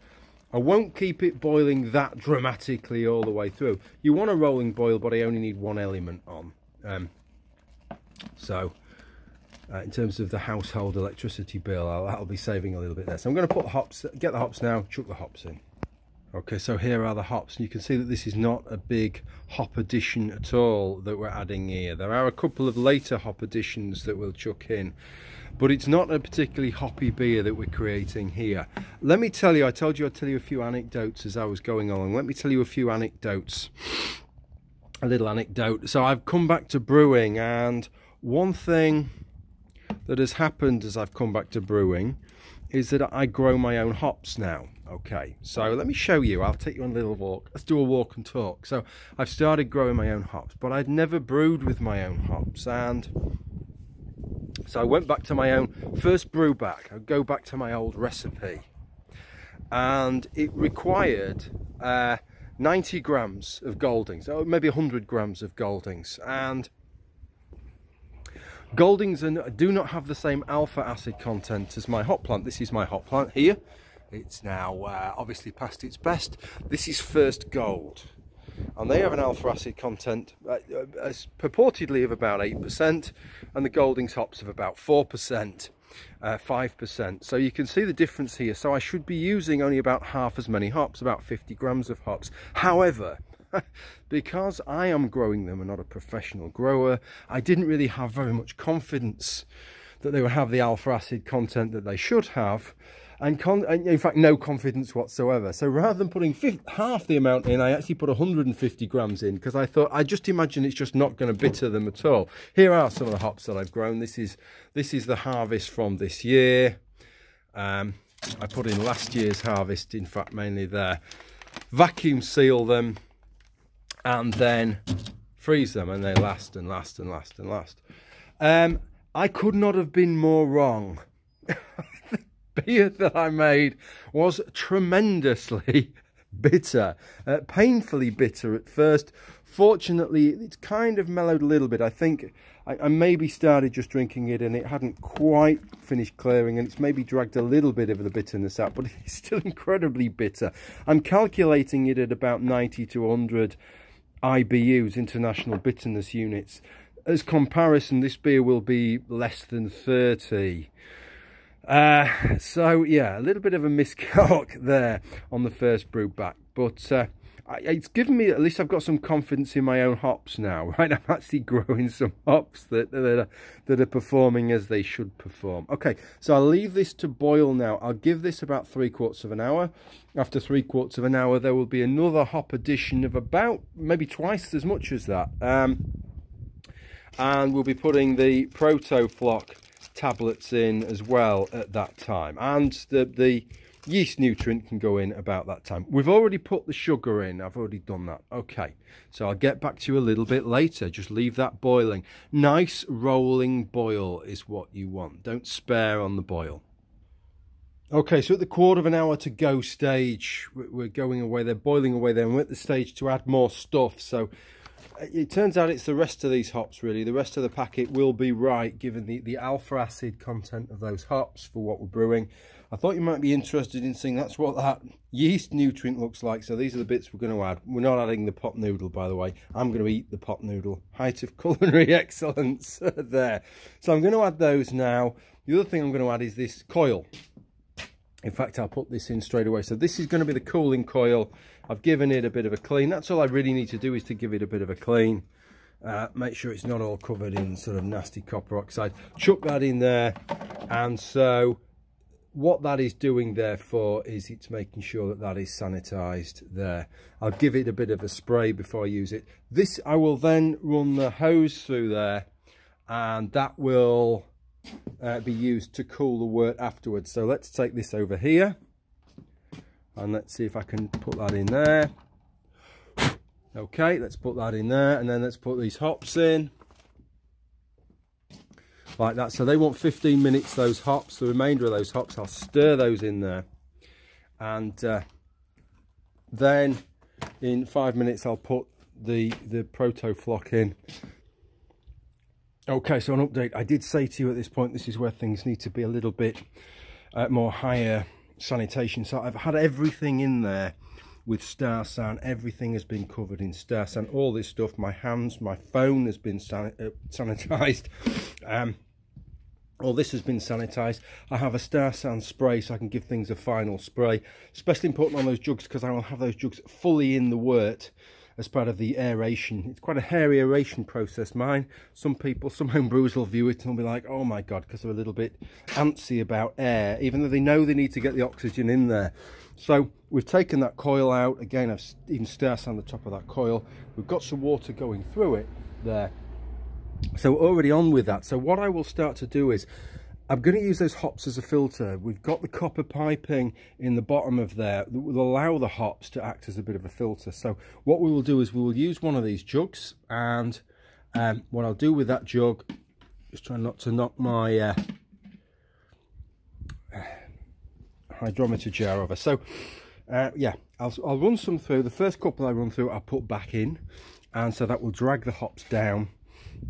I won't keep it boiling that dramatically all the way through. You want a rolling boil, but I only need one element on. In terms of the household electricity bill, I'll be saving a little bit there. So I'm going to put hops, get the hops now, chuck the hops in. Okay, so here are the hops, and you can see that this is not a big hop addition at all that we're adding here. There are a couple of later hop additions that we'll chuck in, but it's not a particularly hoppy beer that we're creating here. Let me tell you, I told you I'd tell you a few anecdotes as I was going along. Let me tell you a few anecdotes, a little anecdote. So I've come back to brewing, and one thing that has happened as I've come back to brewing is that I grow my own hops now. Okay, so let me show you. I'll take you on a little walk. Let's do a walk and talk. So I've started growing my own hops, but I'd never brewed with my own hops, and so I went back to my own first brew back. I go back to my old recipe, and it required 90 grams of Goldings, or maybe 100 grams of Goldings, and Goldings do not have the same alpha acid content as my hop plant. This is my hop plant here. It's now obviously past its best. This is First Gold, and they have an alpha acid content purportedly of about 8%, and the Goldings hops of about 4%, 5%. So you can see the difference here. So I should be using only about half as many hops, about 50 grams of hops. However, because I am growing them and not a professional grower, I didn't really have very much confidence that they would have the alpha acid content that they should have. And in fact, no confidence whatsoever. So rather than putting half the amount in, I actually put 150 grams in, because I thought, I just imagine it's just not going to bitter them at all. Here are some of the hops that I've grown. This is the harvest from this year. I put in last year's harvest, in fact, mainly there. Vacuum seal them, and then freeze them, and they last and last and last and last. I could not have been more wrong. Beer that I made was tremendously bitter, painfully bitter at first. Fortunately, it's kind of mellowed a little bit. I think I maybe started just drinking it and it hadn't quite finished clearing, and it's maybe dragged a little bit of the bitterness out, but it's still incredibly bitter. I'm calculating it at about 90 to 100 IBUs, international bitterness units. As comparison, this beer will be less than 30. So yeah, a little bit of a miscalc there on the first brew back, but it's given me, at least I've got some confidence in my own hops now, right? I'm actually growing some hops that are performing as they should perform. Okay, so I'll leave this to boil now. I'll give this about 3/4 of an hour. After 3/4 of an hour, there will be another hop addition of about maybe twice as much as that, and we'll be putting the Protoflock tablets in as well at that time, and the yeast nutrient can go in about that time. We've already put the sugar in, I've already done that. Okay, so I'll get back to you a little bit later. Just leave that boiling. Nice rolling boil is what you want. Don't spare on the boil. Okay, so at the 1/4 of an hour to go stage, we're going away, they're boiling away there, and we're at the stage to add more stuff. So it turns out it's the rest of these hops, really. The rest of the packet will be right, given the alpha acid content of those hops for what we're brewing. I thought you might be interested in seeing that's what that yeast nutrient looks like. So these are the bits we're going to add. We're not adding the pot noodle, by the way. I'm going to eat the pot noodle. Height of culinary excellence there. So I'm going to add those now. The other thing I'm going to add is this coil. In fact, I'll put this in straight away. So this is going to be the cooling coil. I've given it a bit of a clean. That's all I really need to do is to give it a bit of a clean. Make sure it's not all covered in sort of nasty copper oxide. Chuck that in there. And so what that is doing therefore is it's making sure that that is sanitized there. I'll give it a bit of a spray before I use it. This, I will then run the hose through there, and that will be used to cool the wort afterwards. So let's take this over here and let's see if I can put that in there. Okay, let's put that in there, and then let's put these hops in like that. So they want 15 minutes, those hops. The remainder of those hops, I'll stir those in there, and then in 5 minutes I'll put the proto flock in. Okay, so an update. I did say to you at this point, this is where things need to be a little bit more higher sanitation. So I've had everything in there with Star San. Everything has been covered in Star San. All this stuff, my hands, my phone has been sanitized. All this has been sanitized. I have a Star San spray so I can give things a final spray. Especially important on those jugs because I will have those jugs fully in the wort as part of the aeration. It's quite a hairy aeration process, mine. Some people, some homebrewers will view it and be like, oh my God, because they're a little bit antsy about air, even though they know they need to get the oxygen in there. So we've taken that coil out. Again, I've even Star San the top of that coil. We've got some water going through it there. So we're already on with that. So what I will start to do is, I'm going to use those hops as a filter. We've got the copper piping in the bottom of there that will allow the hops to act as a bit of a filter. So what we will do is we will use one of these jugs, and what I'll do with that jug, just trying not to knock my hydrometer jar over. So yeah, I'll run some through. The first couple I run through, I'll put back in, and so that will drag the hops down.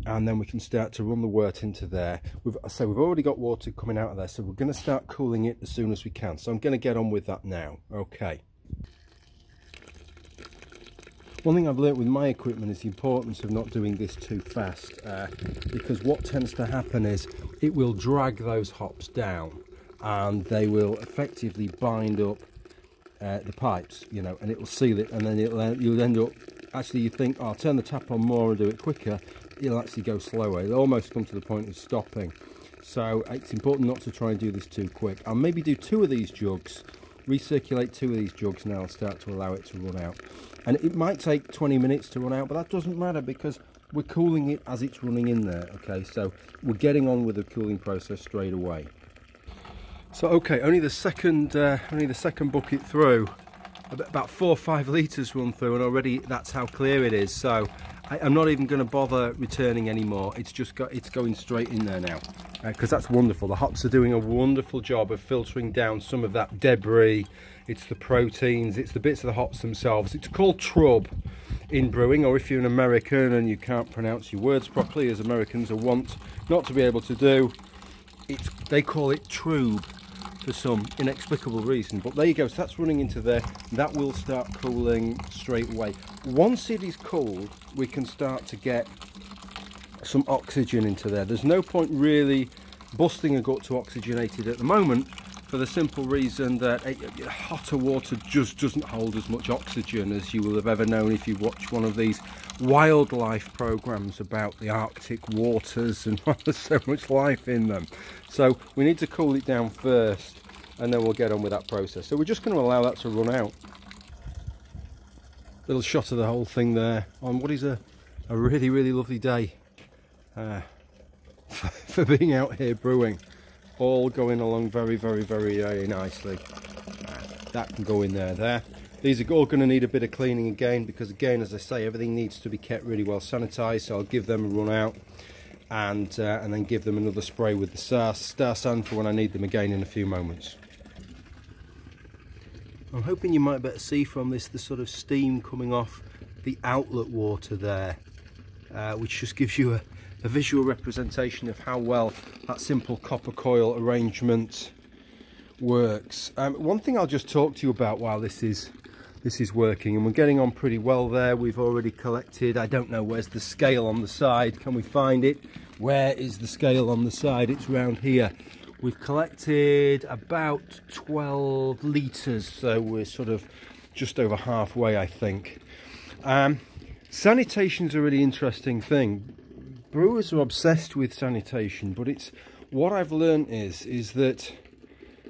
And then we can start to run the wort into there. We've already got water coming out of there, so we're going to start cooling it as soon as we can. So I'm going to get on with that now. Okay. One thing I've learnt with my equipment is the importance of not doing this too fast, because what tends to happen is it will drag those hops down, and they will effectively bind up the pipes, you know, and it will seal it, and then you'll end up. Actually, you think, oh, I'll turn the tap on more and do it quicker. It'll actually go slower. It'll almost come to the point of stopping. So it's important not to try and do this too quick. I'll maybe do two of these jugs, recirculate two of these jugs now and start to allow it to run out. And it might take 20 minutes to run out, but that doesn't matter because we're cooling it as it's running in there, okay? So we're getting on with the cooling process straight away. So, okay, only the second bucket through. About 4 or 5 litres run through, and already that's how clear it is. So I'm not even going to bother returning anymore. It's just got, it's going straight in there now, because that's wonderful. The hops are doing a wonderful job of filtering down some of that debris. It's the proteins, it's the bits of the hops themselves. It's called trub in brewing, or if you're an American and you can't pronounce your words properly, as Americans are wont not to be able to do, they call it trub for some inexplicable reason. But there you go, so that's running into there. That will start cooling straight away. Once it is cooled, we can start to get some oxygen into there. There's no point really busting a gut to oxygenate it at the moment, for the simple reason that hotter water just doesn't hold as much oxygen as you will have ever known if you watch one of these wildlife programs about the Arctic waters and there's so much life in them. So we need to cool it down first, and then we'll get on with that process. So we're just going to allow that to run out. Little shot of the whole thing there on what is a really, really lovely day for being out here brewing. All going along very, very, very, very nicely. That can go in there. These are all going to need a bit of cleaning again, because again, as I say, everything needs to be kept really well sanitized. So I'll give them a run out, and then give them another spray with the Star San for when I need them again in a few moments. I'm hoping you might better see from this the sort of steam coming off the outlet water there, which just gives you a visual representation of how well that simple copper coil arrangement works. One thing I'll just talk to you about while this is working, and we're getting on pretty well there. We've already collected, I don't know, where's the scale on the side? Can we find it? Where is the scale on the side? It's round here. We've collected about 12 litres, so we're sort of just over halfway, I think. Sanitation's a really interesting thing. Brewers are obsessed with sanitation, but it's what I've learned is that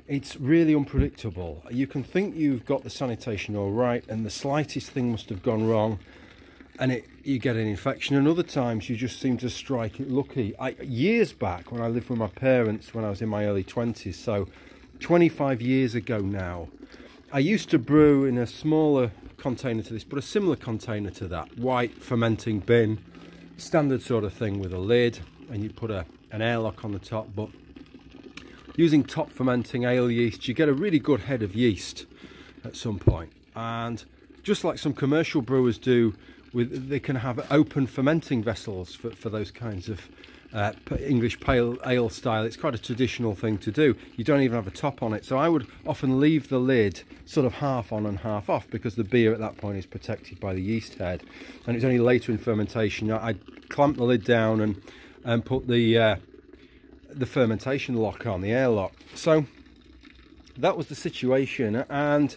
it's really unpredictable. You can think you've got the sanitation all right, and the slightest thing must have gone wrong, and you get an infection. And other times you just seem to strike it lucky. Years back, when I lived with my parents, when I was in my early 20s, so 25 years ago now, I used to brew in a smaller container to this, but a similar container to that, white fermenting bin, standard sort of thing with a lid, and you put an airlock on the top, but using top fermenting ale yeast, you get a really good head of yeast at some point. And just like some commercial brewers do, they can have open fermenting vessels for those kinds of English pale ale style. It's quite a traditional thing to do. You don't even have a top on it. So I would often leave the lid sort of half on and half off, because the beer at that point is protected by the yeast head. And it's only later in fermentation, I'd clamp the lid down and put the fermentation lock on, the airlock. So that was the situation. And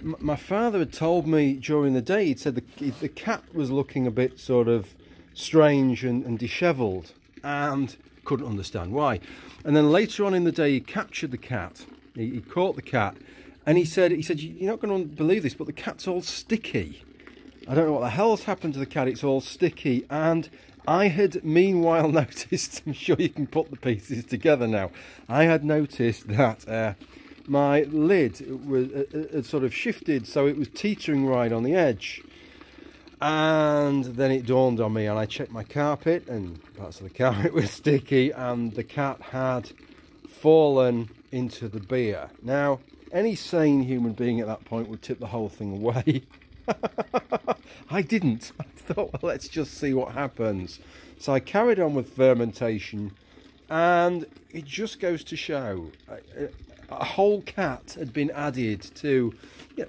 my father had told me during the day, he'd said the cat was looking a bit sort of strange and dishevelled, and couldn't understand why. And then later on in the day, he captured the cat. He caught the cat, and he said, "You're not going to believe this, but the cat's all sticky. I don't know what the hell's happened to the cat. It's all sticky." And I had meanwhile noticed, I'm sure you can put the pieces together now, I had noticed that my lid was sort of shifted, so it was teetering right on the edge. And then it dawned on me, and I checked my carpet, and parts of the carpet were sticky, and the cat had fallen into the beer. Now, any sane human being at that point would tip the whole thing away. I didn't. I thought, well, let's just see what happens. So I carried on with fermentation, and it just goes to show, a whole cat had been added to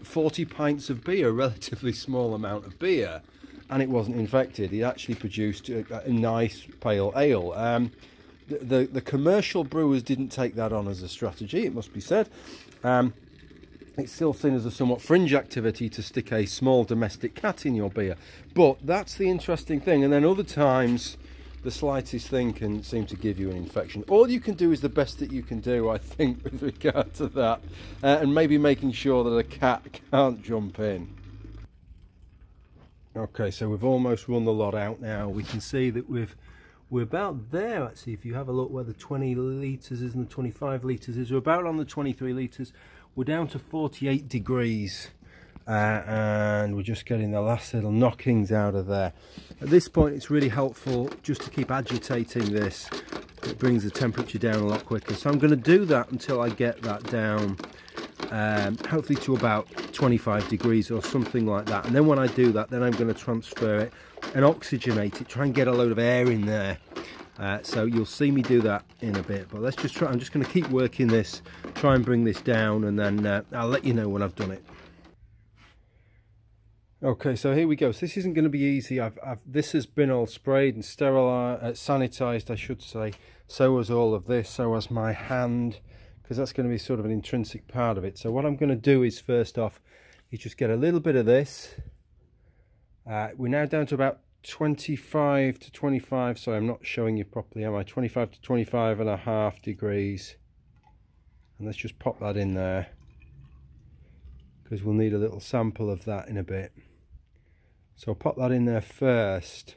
40 pints of beer, a relatively small amount of beer, and it wasn't infected. It actually produced a nice pale ale. The commercial brewers didn't take that on as a strategy, it must be said. It's still seen as a somewhat fringe activity to stick a small domestic cat in your beer. But that's the interesting thing. And then other times, the slightest thing can seem to give you an infection. All you can do is the best that you can do, I think, with regard to that. And maybe making sure that a cat can't jump in. Okay, so we've almost run the lot out now. We can see that we're about there, actually. If you have a look where the 20 litres is and the 25 litres is, we're about on the 23 litres. We're down to 48 degrees. And we're just getting the last little knockings out of there. At this point, it's really helpful just to keep agitating this. It brings the temperature down a lot quicker. So I'm going to do that until I get that down, hopefully to about 25 degrees or something like that. And then when I do that, then I'm going to transfer it and oxygenate it, try and get a load of air in there. So you'll see me do that in a bit, but let's just try. I'm just going to keep working this, try and bring this down, and then I'll let you know when I've done it. Okay, so here we go. So this isn't going to be easy. This has been all sprayed and sterilised, sanitised, I should say. So was all of this, so was my hand, because that's going to be sort of an intrinsic part of it. So what I'm going to do is, first off, you just get a little bit of this. We're now down to about 25 to 25, sorry, I'm not showing you properly, am I? 25 to 25 and a half degrees. And let's just pop that in there, because we'll need a little sample of that in a bit. So I'll pop that in there first.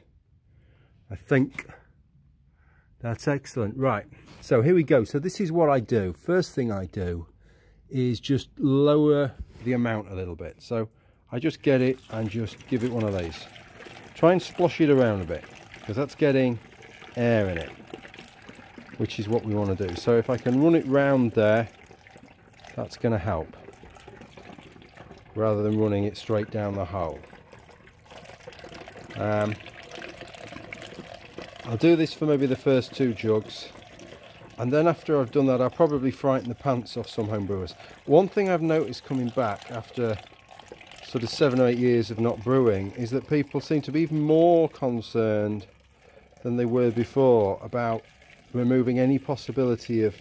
I think that's excellent. Right, so here we go. So this is what I do. First thing I do is just lower the amount a little bit. So I just get it and just give it one of these. Try and splosh it around a bit, because that's getting air in it, which is what we want to do. So if I can run it round there, that's going to help, rather than running it straight down the hole. I'll do this for maybe the first two jugs. And then after I've done that, I'll probably frighten the pants off some homebrewers. One thing I've noticed coming back after sort of 7 or 8 years of not brewing is that people seem to be even more concerned than they were before about removing any possibility of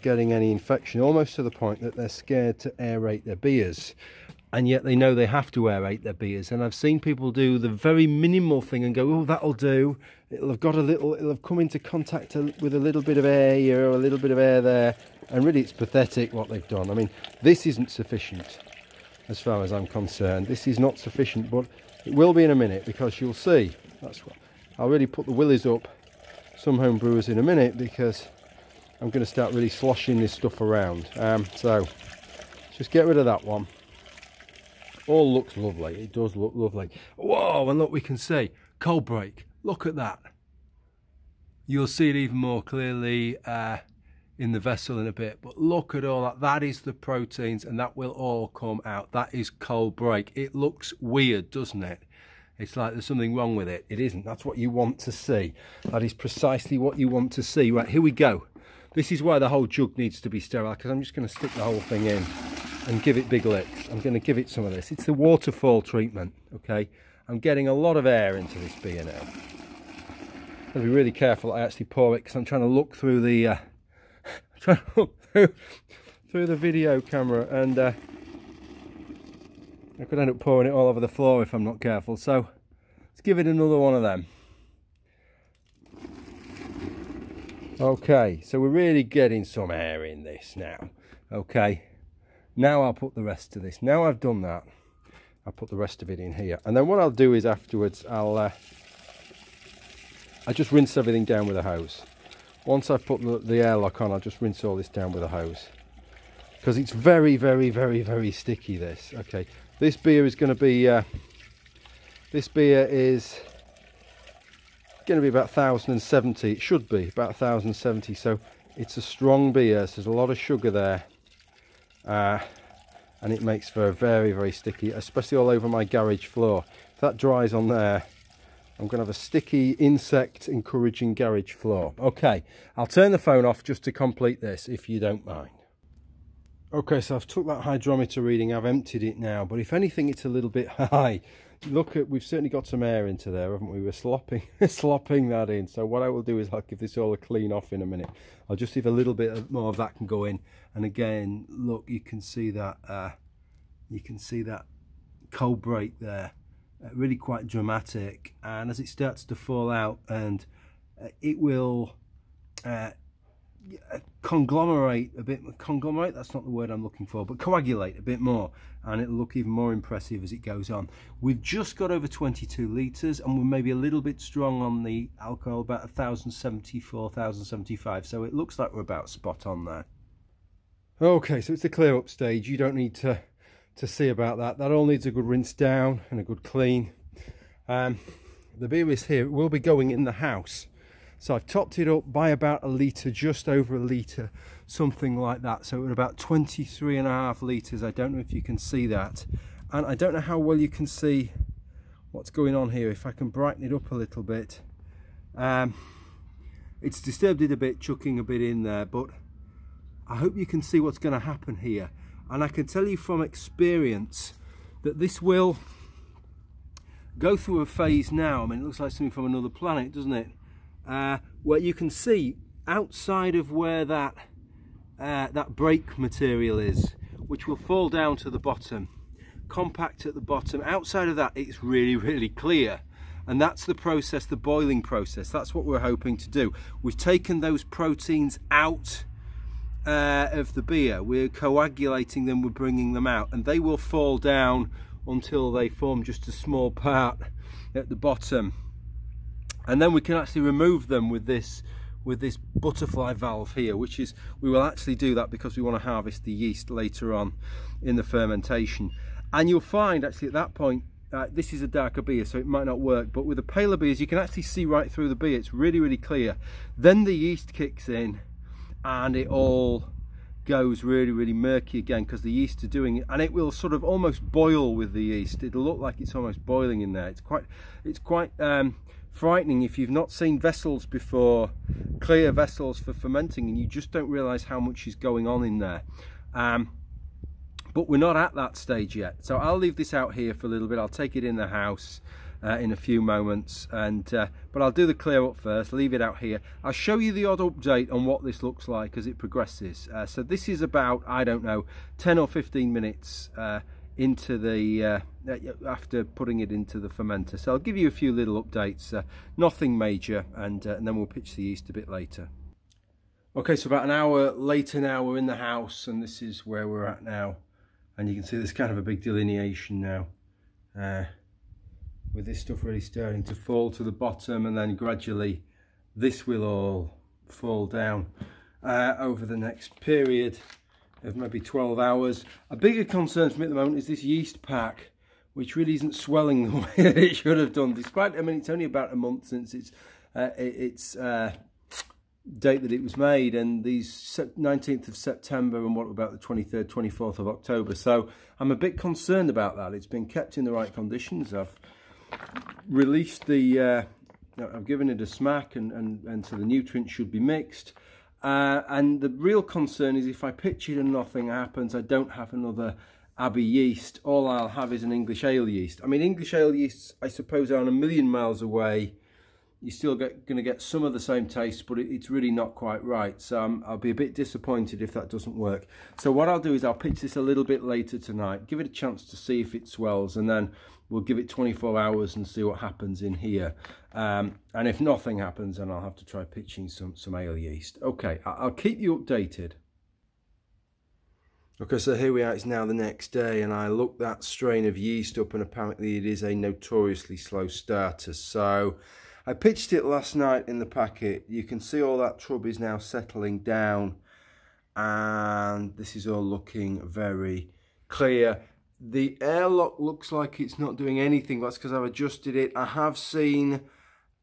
getting any infection, almost to the point that they're scared to aerate their beers. And yet they know they have to aerate their beers. And I've seen people do the very minimal thing and go, oh, that'll do. It'll have come into contact with a little bit of air here or a little bit of air there. And really it's pathetic what they've done. I mean, this isn't sufficient as far as I'm concerned. This is not sufficient, but it will be in a minute, because you'll see. That's what I'll really put the willies up some home brewers in a minute, because I'm going to start really sloshing this stuff around. So just get rid of that one. All looks lovely. It does look lovely. Whoa, and look, we can see cold break. Look at that. You'll see it even more clearly in the vessel in a bit, but look at all that. That is the proteins, and that will all come out. That is cold break. It looks weird, doesn't it? It's like there's something wrong with it. It isn't. That's what you want to see. That is precisely what you want to see. Right, here we go. This is why the whole jug needs to be sterile, because I'm just going to stick the whole thing in and give it big licks. I'm going to give it some of this. It's the waterfall treatment, okay? I'm getting a lot of air into this beer now. I'll be really careful I actually pour it, because I'm trying to look through the video camera, and I could end up pouring it all over the floor if I'm not careful. So let's give it another one of them. Okay, so we're really getting some air in this now, okay? Now I'll put the rest of this. Now I've done that, I'll put the rest of it in here. And then what I'll do is afterwards, I just rinse everything down with a hose. Once I've put the airlock on, I'll just rinse all this down with a hose. Because it's very, very, very, very sticky, this. Okay, this beer is going to be, about 1,070. It should be about 1,070. So it's a strong beer. So there's a lot of sugar there. And it makes for a very, very sticky, especially all over my garage floor. If that dries on there, I'm going to have a sticky, insect-encouraging garage floor. Okay, I'll turn the phone off just to complete this, if you don't mind. Okay, so I've took that hydrometer reading, I've emptied it now, but if anything, it's a little bit high. Look, we've certainly got some air into there, haven't we? We're slopping that in. So what I will do is I'll give this all a clean off in a minute. I'll just see if a little bit more of that can go in. And again, look, you can see that cold break there, really quite dramatic. And as it starts to fall out, and it will conglomerate a bit. Conglomerate, that's not the word I'm looking for, but coagulate a bit more, and it'll look even more impressive as it goes on. We've just got over 22 litres, and we're maybe a little bit strong on the alcohol, about 1,074, 1,075, so it looks like we're about spot on there. Okay, so it's the clear up stage. You don't need to see about that. That all needs a good rinse down and a good clean. The beer is here. It will be going in the house. So I've topped it up by about a litre, just over a litre, something like that. So we're about 23.5 litres. I don't know if you can see that. And I don't know how well you can see what's going on here. If I can brighten it up a little bit. It's disturbed it a bit, chucking a bit in there, but I hope you can see what's going to happen here. And I can tell you from experience that this will go through a phase now. I mean, it looks like something from another planet, doesn't it? Where you can see outside of where that that brake material is, which will fall down to the bottom, compact at the bottom. Outside of that, it's really, really clear, and that's the process, the boiling process. That's what we're hoping to do. We've taken those proteins out of the beer. We're coagulating them. We're bringing them out, and they will fall down until they form just a small part at the bottom. And then we can actually remove them with this butterfly valve here, which is, we will actually do that because we want to harvest the yeast later on in the fermentation. And you'll find actually at that point, this is a darker beer, so it might not work, but with the paler beers, you can actually see right through the beer. It's really, really clear. Then the yeast kicks in and it all goes really, really murky again because the yeast are doing it, and it will sort of almost boil with the yeast. It'll look like it's almost boiling in there. It's quite frightening if you've not seen vessels before, clear vessels for fermenting, and you just don't realize how much is going on in there. But we're not at that stage yet, so I'll leave this out here for a little bit. I'll take it in the house in a few moments, and but I'll do the clear up first, leave it out here. I'll show you the odd update on what this looks like as it progresses. So this is about, I don't know, 10 or 15 minutes into the after putting it into the fermenter, so I'll give you a few little updates, nothing major, and then we'll pitch the yeast a bit later. Okay, so about an hour later now, we're in the house, and this is where we're at now. And you can see there's kind of a big delineation now, with this stuff really starting to fall to the bottom, and then gradually this will all fall down over the next period of maybe 12 hours. A bigger concern for me at the moment is this yeast pack, which really isn't swelling the way that it should have done. Despite, I mean, it's only about a month since its date that it was made, and these 19th of September and what about the 23rd, 24th of October. So I'm a bit concerned about that. It's been kept in the right conditions. I've released the, I've given it a smack, and so the nutrients should be mixed. And the real concern is if I pitch it and nothing happens, I don't have another Abbey yeast. All I'll have is an English ale yeast. I mean, English ale yeasts, I suppose, are on a million miles away. You're still going to get some of the same taste, but it's really not quite right. So I'll be a bit disappointed if that doesn't work. So what I'll do is I'll pitch this a little bit later tonight, give it a chance to see if it swells, and then we'll give it 24 hours and see what happens in here. And if nothing happens, then I'll have to try pitching some ale yeast. Okay, I'll keep you updated. Okay, so here we are. It's now the next day, and I looked that strain of yeast up, and apparently it is a notoriously slow starter. So I pitched it last night in the packet. You can see all that trub is now settling down, and this is all looking very clear. The airlock looks like it's not doing anything. That's because I've adjusted it. I have seen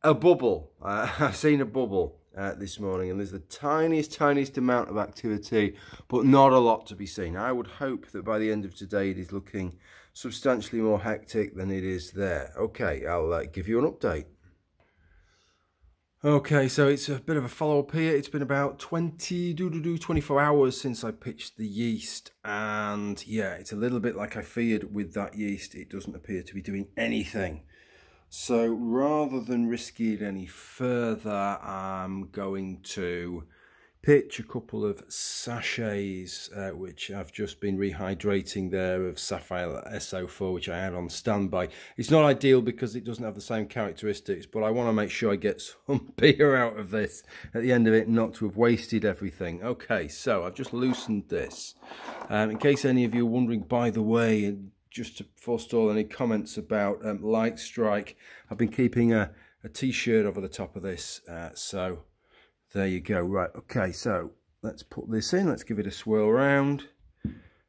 a bubble. I've seen a bubble this morning, and there's the tiniest amount of activity, but not a lot to be seen. I would hope that by the end of today it is looking substantially more hectic than it is there. Okay, I'll give you an update. Okay, so it's a bit of a follow-up here. It's been about 24 hours since I pitched the yeast, and yeah, it's a little bit like I feared with that yeast. It doesn't appear to be doing anything. So rather than risking it any further, I'm going to pitch a couple of sachets, which I've just been rehydrating there, of Safale SO4, which I had on standby. It's not ideal because it doesn't have the same characteristics, but I want to make sure I get some beer out of this at the end of it, not to have wasted everything. Okay, so I've just loosened this. In case any of you are wondering, by the way, just to forestall any comments about light strike, I've been keeping a t-shirt over the top of this, so there you go. Right, okay, so let's put this in. Let's give it a swirl round,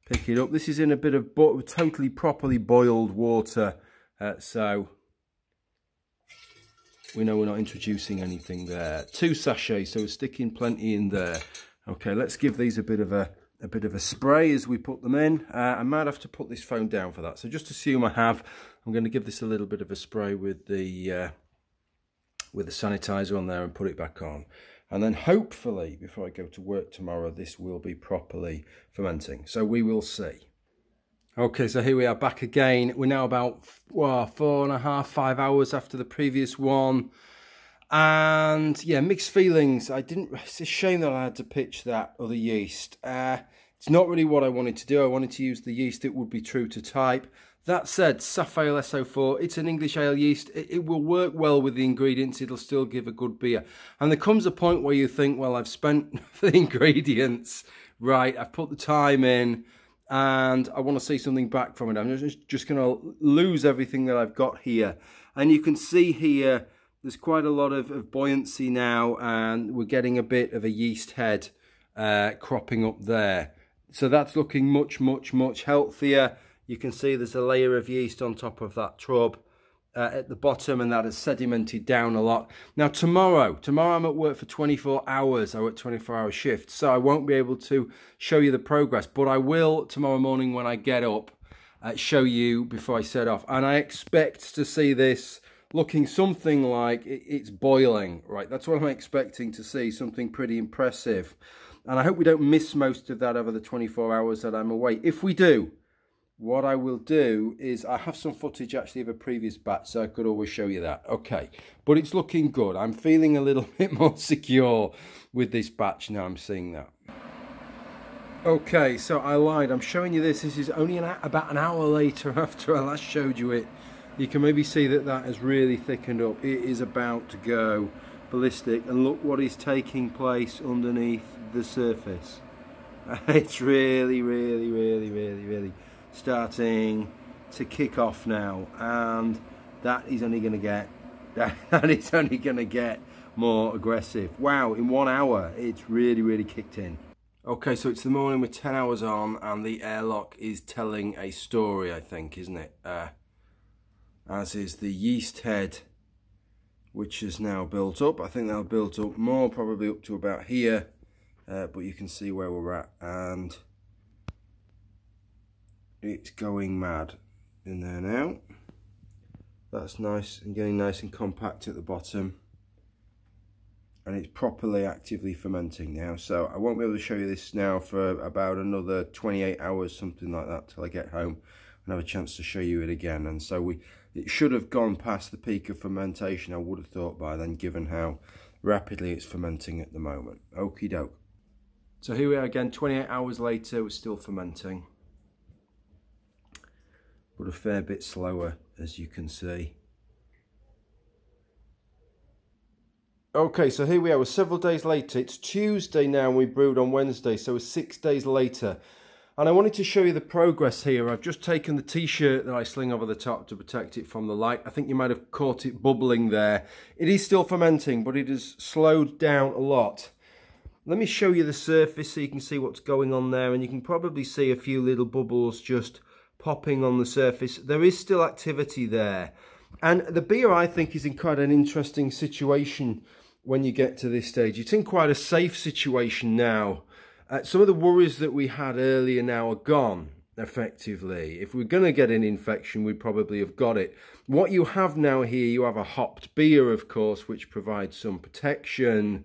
pick it up. This is in a bit of totally properly boiled water, so we know we're not introducing anything there. 2 sachets, so we're sticking plenty in there. Okay, let's give these a bit of a spray as we put them in. I might have to put this phone down for that, so just assume I have. I'm going to give this a little bit of a spray with the sanitizer on there and put it back on. And then hopefully, before I go to work tomorrow, this will be properly fermenting. So we will see. Okay, so here we are back again. We're now about 4.5 to 5 hours after the previous one. And yeah, mixed feelings. It's a shame that I had to pitch that other yeast. It's not really what I wanted to do. I wanted to use the yeast that would be true to type. That said, Safale SO4, it's an English ale yeast. It will work well with the ingredients. It'll still give a good beer. And there comes a point where you think, well, I've spent the ingredients, right? I've put the time in, and I want to see something back from it. I'm just going to lose everything that I've got here. And you can see here, there's quite a lot of buoyancy now, and we're getting a bit of a yeast head cropping up there. So that's looking much, much, much healthier. You can see there's a layer of yeast on top of that trub. at the bottom, and that has sedimented down a lot. Now tomorrow I'm at work for 24 hours. I work 24-hour shifts, so I won't be able to show you the progress, but I will tomorrow morning when I get up show you before I set off. And I expect to see this looking something like it's boiling, right? That's what I'm expecting to see, something pretty impressive. And I hope we don't miss most of that over the 24 hours that I'm away. If we do, what I will do is I have some footage actually of a previous batch, so I could always show you that. Okay, but it's looking good. I'm feeling a little bit more secure with this batch now I'm seeing that. Okay, so I lied. I'm showing you this. This is only about an hour later after I last showed you it. You can maybe see that that has really thickened up. It is about to go ballistic, and look what is taking place underneath the surface. It's really starting to kick off now, and that is only going to get more aggressive. Wow, in 1 hour it's really kicked in. Okay, so it's the morning with 10 hours on, and the airlock is telling a story, I think, isn't it? As is the yeast head, which is now built up. I think that'll build up more, probably up to about here, but you can see where we're at, and it's going mad in there now. That's nice, and getting nice and compact at the bottom, and it's properly actively fermenting now. So I won't be able to show you this now for about another 28 hours, something like that, till I get home and have a chance to show you it again. And so it should have gone past the peak of fermentation, I would have thought, by then, given how rapidly it's fermenting at the moment. Okie doke. So here we are again, 28 hours later, we're still fermenting, but a fair bit slower, as you can see. Okay, so here we are, we're several days later. It's Tuesday now, and we brewed on Wednesday, so we're 6 days later. And I wanted to show you the progress here. I've just taken the t-shirt that I sling over the top to protect it from the light. I think you might have caught it bubbling there. It is still fermenting, but it has slowed down a lot. Let me show you the surface so you can see what's going on there, and you can probably see a few little bubbles just popping on the surface. There is still activity there, and the beer, I think, is in quite an interesting situation when you get to this stage. It's in quite a safe situation now. Some of the worries that we had earlier now are gone, effectively. If we're going to get an infection, we probably have got it. What you have now here, you have a hopped beer, of course, which provides some protection.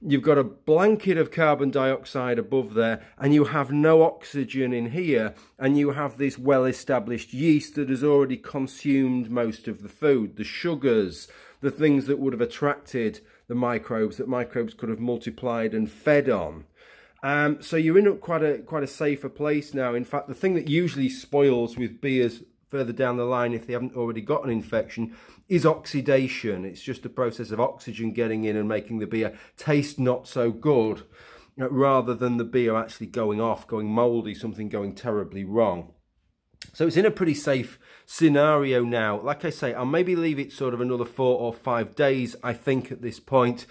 You've got a blanket of carbon dioxide above there, and you have no oxygen in here, and you have this well-established yeast that has already consumed most of the food, the sugars, the things that would have attracted the microbes, that microbes could have multiplied and fed on. So you're in quite a safer place now. In fact, the thing that usually spoils with beers further down the line, if they haven't already got an infection, is oxidation. It's just the process of oxygen getting in and making the beer taste not so good, rather than the beer actually going off, going mouldy, something going terribly wrong. So it's in a pretty safe scenario now. Like I say, I'll maybe leave it sort of another 4 or 5 days, I think, at this point.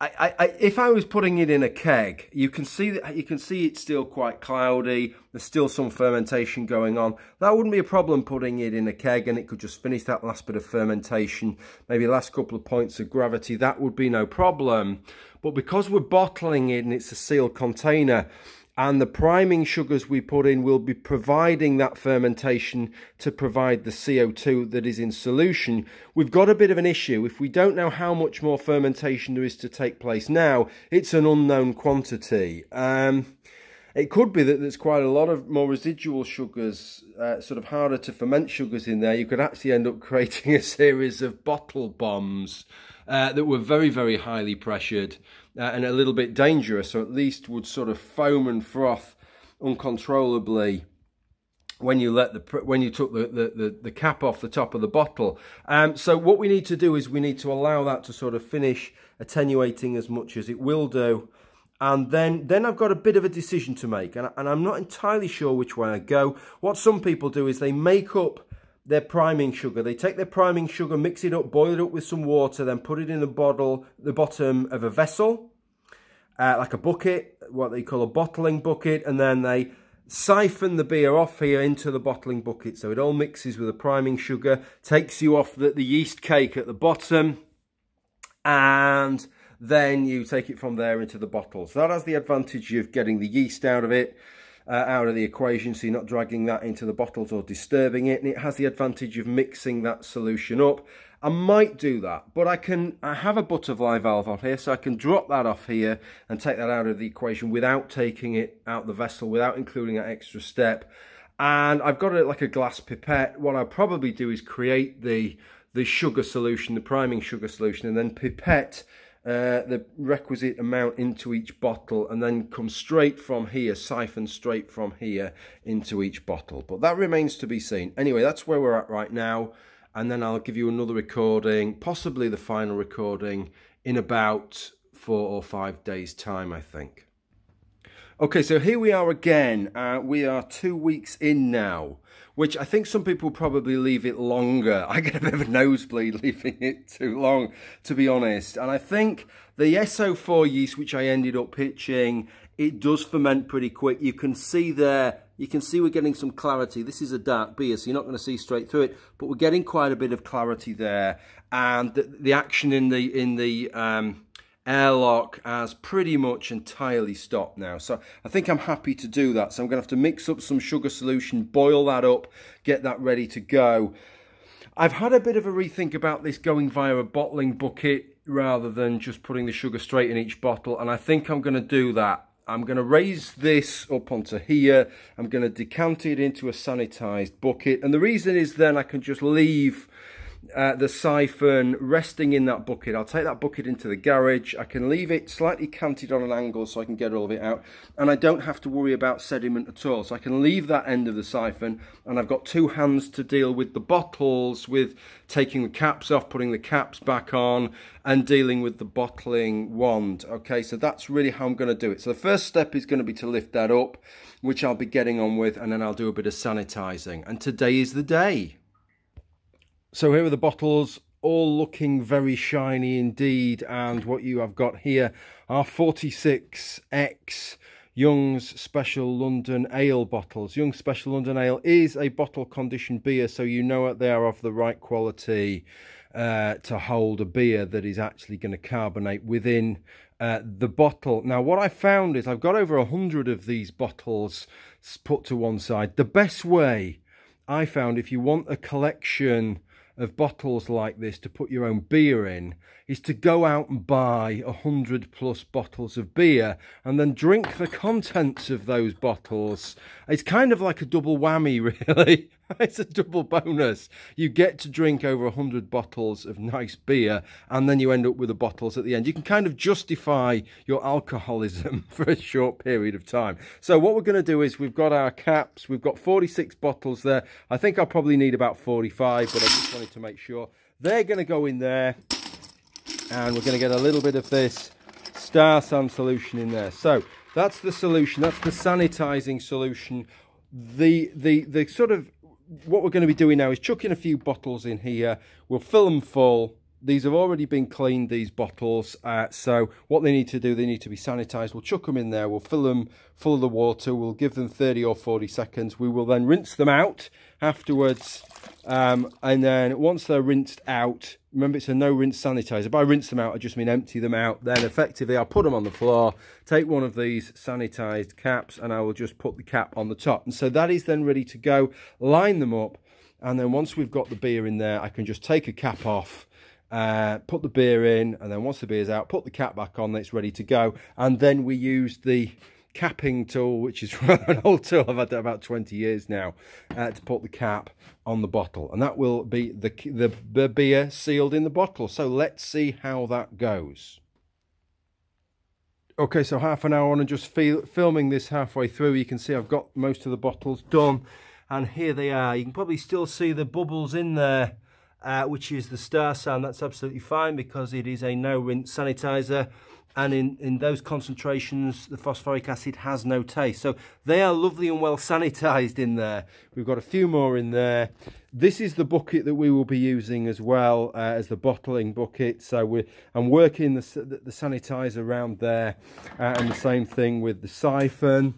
If I was putting it in a keg, you can see that it's still quite cloudy. There's still some fermentation going on. That wouldn't be a problem putting it in a keg, and it could just finish that last bit of fermentation, maybe last couple of points of gravity. That would be no problem. But because we're bottling it and it's a sealed container, and the priming sugars we put in will be providing that fermentation to provide the CO2 that is in solution, we've got a bit of an issue. If we don't know how much more fermentation there is to take place now, it's an unknown quantity. It could be that there's quite a lot of more residual sugars, sort of harder to ferment sugars in there. You could actually end up creating a series of bottle bombs that were very highly pressured and a little bit dangerous, or at least would sort of foam and froth uncontrollably when you took the cap off the top of the bottle. So what we need to do is we need to allow that to sort of finish attenuating as much as it will do. And then I've got a bit of a decision to make, and I'm not entirely sure which way I go. What some people do is they make up their priming sugar. They take their priming sugar, mix it up, boil it up with some water, then put it in the bottle, the bottom of a vessel, like a bucket, what they call a bottling bucket, and then they siphon the beer off here into the bottling bucket so it all mixes with the priming sugar, takes you off the yeast cake at the bottom, and then you take it from there into the bottle. So that has the advantage of getting the yeast out of it, out of the equation, so you're not dragging that into the bottles or disturbing it, and it has the advantage of mixing that solution up. I might do that, but I have a butterfly valve on here, so I can drop that off here and take that out of the equation without taking it out the vessel, without including that extra step. And I've got it like a glass pipette. What I'll probably do is create the sugar solution, the priming sugar solution, and then pipette the requisite amount into each bottle, and then come straight from here, siphon straight from here into each bottle. But that remains to be seen. Anyway, that's where we're at right now. And then I'll give you another recording, possibly the final recording, in about 4 or 5 days' time, I think. Okay, so here we are again. We are 2 weeks in now, which I think some people probably leave it longer. I get a bit of a nosebleed leaving it too long, to be honest. And I think the SO4 yeast, which I ended up pitching, it does ferment pretty quick. You can see there, you can see we're getting some clarity. This is a dark beer, so you're not going to see straight through it, but we're getting quite a bit of clarity there. And the action in the airlock has pretty much entirely stopped now. So I think I'm happy to do that. So I'm going to have to mix up some sugar solution, boil that up, get that ready to go. I've had a bit of a rethink about this going via a bottling bucket rather than just putting the sugar straight in each bottle, and I think I'm going to do that. I'm going to raise this up onto here. I'm going to decant it into a sanitized bucket. And the reason is then I can just leave the siphon resting in that bucket. I'll take that bucket into the garage. I can leave it slightly canted on an angle so I can get all of it out. And I don't have to worry about sediment at all. So I can leave that end of the siphon. And I've got two hands to deal with the bottles, with taking the caps off, putting the caps back on, and dealing with the bottling wand. Okay, so that's really how I'm going to do it. So the first step is going to be to lift that up, which I'll be getting on with, and then I'll do a bit of sanitizing. And today is the day. So here are the bottles, all looking very shiny indeed, and what you have got here are 46X Young's Special London Ale bottles. Young's Special London Ale is a bottle conditioned beer, so you know they are of the right quality to hold a beer that is actually going to carbonate within the bottle. Now, what I found is I've got over 100 of these bottles put to one side. The best way I found, if you want a collection of bottles like this to put your own beer in, is to go out and buy 100+ bottles of beer and then drink the contents of those bottles. It's kind of like a double whammy, really. It's a double bonus. You get to drink over 100 bottles of nice beer, and then you end up with the bottles at the end. You can kind of justify your alcoholism for a short period of time. So what we're going to do is we've got our caps. We've got 46 bottles there. I think I'll probably need about 45, but I just wanted to make sure. They're going to go in there, and we're going to get a little bit of this Star San solution in there. So that's the solution. That's the sanitizing solution. The sort of what we're going to be doing now is chucking a few bottles in here. We'll fill them full. These have already been cleaned, these bottles. So what they need to do, they need to be sanitized. We'll chuck them in there. We'll fill them full of the water. We'll give them 30 or 40 seconds. We will then rinse them out afterwards. And then once they're rinsed out, remember it's a no-rinse sanitizer. By rinse them out, I just mean empty them out. Then effectively I'll put them on the floor, take one of these sanitized caps, and I will just put the cap on the top. And so that is then ready to go. Line them up. And then once we've got the beer in there, I can just take a cap off, put the beer in, and then once the beer's out, put the cap back on, it's ready to go. And then we use the capping tool, which is rather an old tool. I've had that about 20 years now, to put the cap on the bottle, and that will be the beer sealed in the bottle. So let's see how that goes. Okay, so half an hour on, and just filming this halfway through, you can see I've got most of the bottles done, and here they are. You can probably still see the bubbles in there, which is the Star San. That's absolutely fine because it is a no-rinse sanitizer, and in those concentrations the phosphoric acid has no taste, so they are lovely and well sanitized in there. We've got a few more in there. This is the bucket that we will be using as well as the bottling bucket, so I'm working the sanitizer around there, and the same thing with the siphon.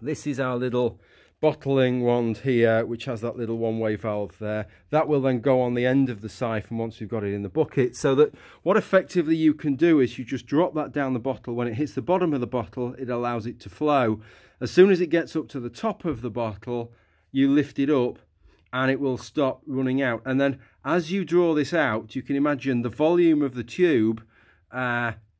This is our little bottling wand here, which has that little one-way valve there. That will then go on the end of the siphon once you've got it in the bucket, so that what effectively you can do is you just drop that down the bottle. When it hits the bottom of the bottle, it allows it to flow. As soon as it gets up to the top of the bottle, you lift it up and it will stop running out. And then as you draw this out, you can imagine the volume of the tube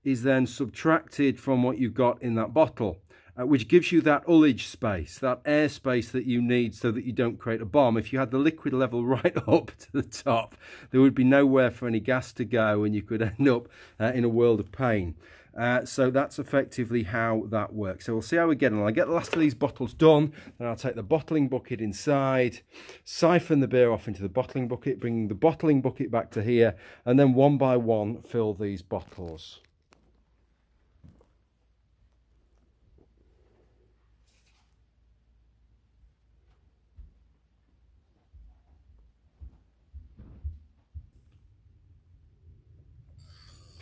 is then subtracted from what you've got in that bottle, which gives you that ullage space, that air space that you need so that you don't create a bomb. If you had the liquid level right up to the top, there would be nowhere for any gas to go and you could end up in a world of pain. So that's effectively how that works. So we'll see how we get on. I'll get the last of these bottles done, then I'll take the bottling bucket inside, siphon the beer off into the bottling bucket, bringing the bottling bucket back to here, and then one by one fill these bottles.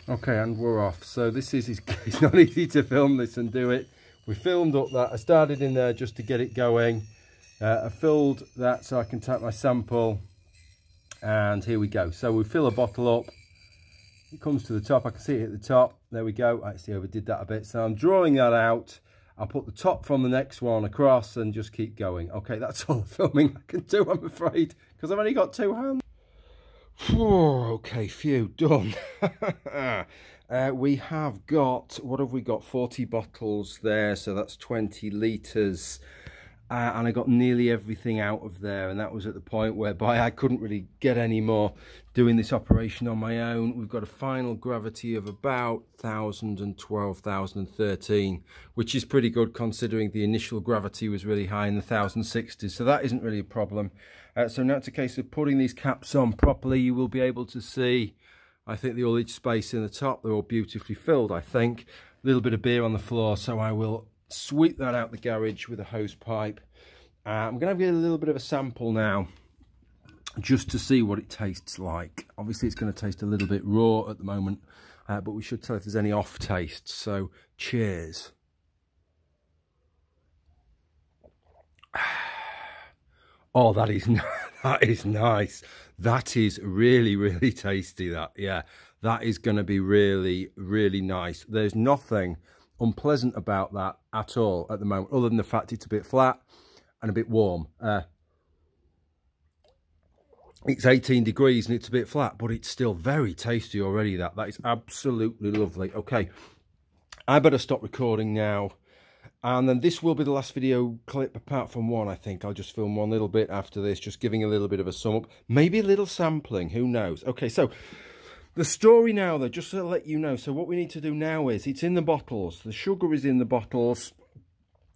Okay, and we're off. So this is, it's not easy to film this and do it. We filmed up that. I started in there just to get it going. I filled that so I can tap my sample. And here we go. So we fill a bottle up. It comes to the top. I can see it at the top. There we go. I actually overdid that a bit. So I'm drawing that out. I'll put the top from the next one across and just keep going. Okay, that's all the filming I can do, I'm afraid, because I've only got two hands. Okay, phew, done. We have got, what have we got, 40 bottles there, so that's 20 litres. And I got nearly everything out of there, and that was at the point whereby I couldn't really get any more doing this operation on my own. We've got a final gravity of about 1,012, 1,013, which is pretty good considering the initial gravity was really high in the 1,060s, so that isn't really a problem. So now it's a case of putting these caps on properly. You will be able to see, I think, the ullage space in the top. They're all beautifully filled, I think. A little bit of beer on the floor, so I will sweep that out the garage with a hose pipe. I'm going to give you a little bit of a sample now just to see what it tastes like. Obviously it's going to taste a little bit raw at the moment, but we should tell if there's any off taste, so cheers. Oh, that is nice. That is really, really tasty, that. Yeah, that is going to be really, really nice. There's nothing unpleasant about that at all at the moment, other than the fact it's a bit flat and a bit warm. It's 18 degrees and it's a bit flat, but it's still very tasty already. That is absolutely lovely. Okay, I better stop recording now, and then this will be the last video clip apart from one. I think I'll just film one little bit after this, just giving a little bit of a sum up, maybe a little sampling, who knows. Okay, so the story now, though, just to let you know, so what we need to do now is, it's in the bottles, the sugar is in the bottles,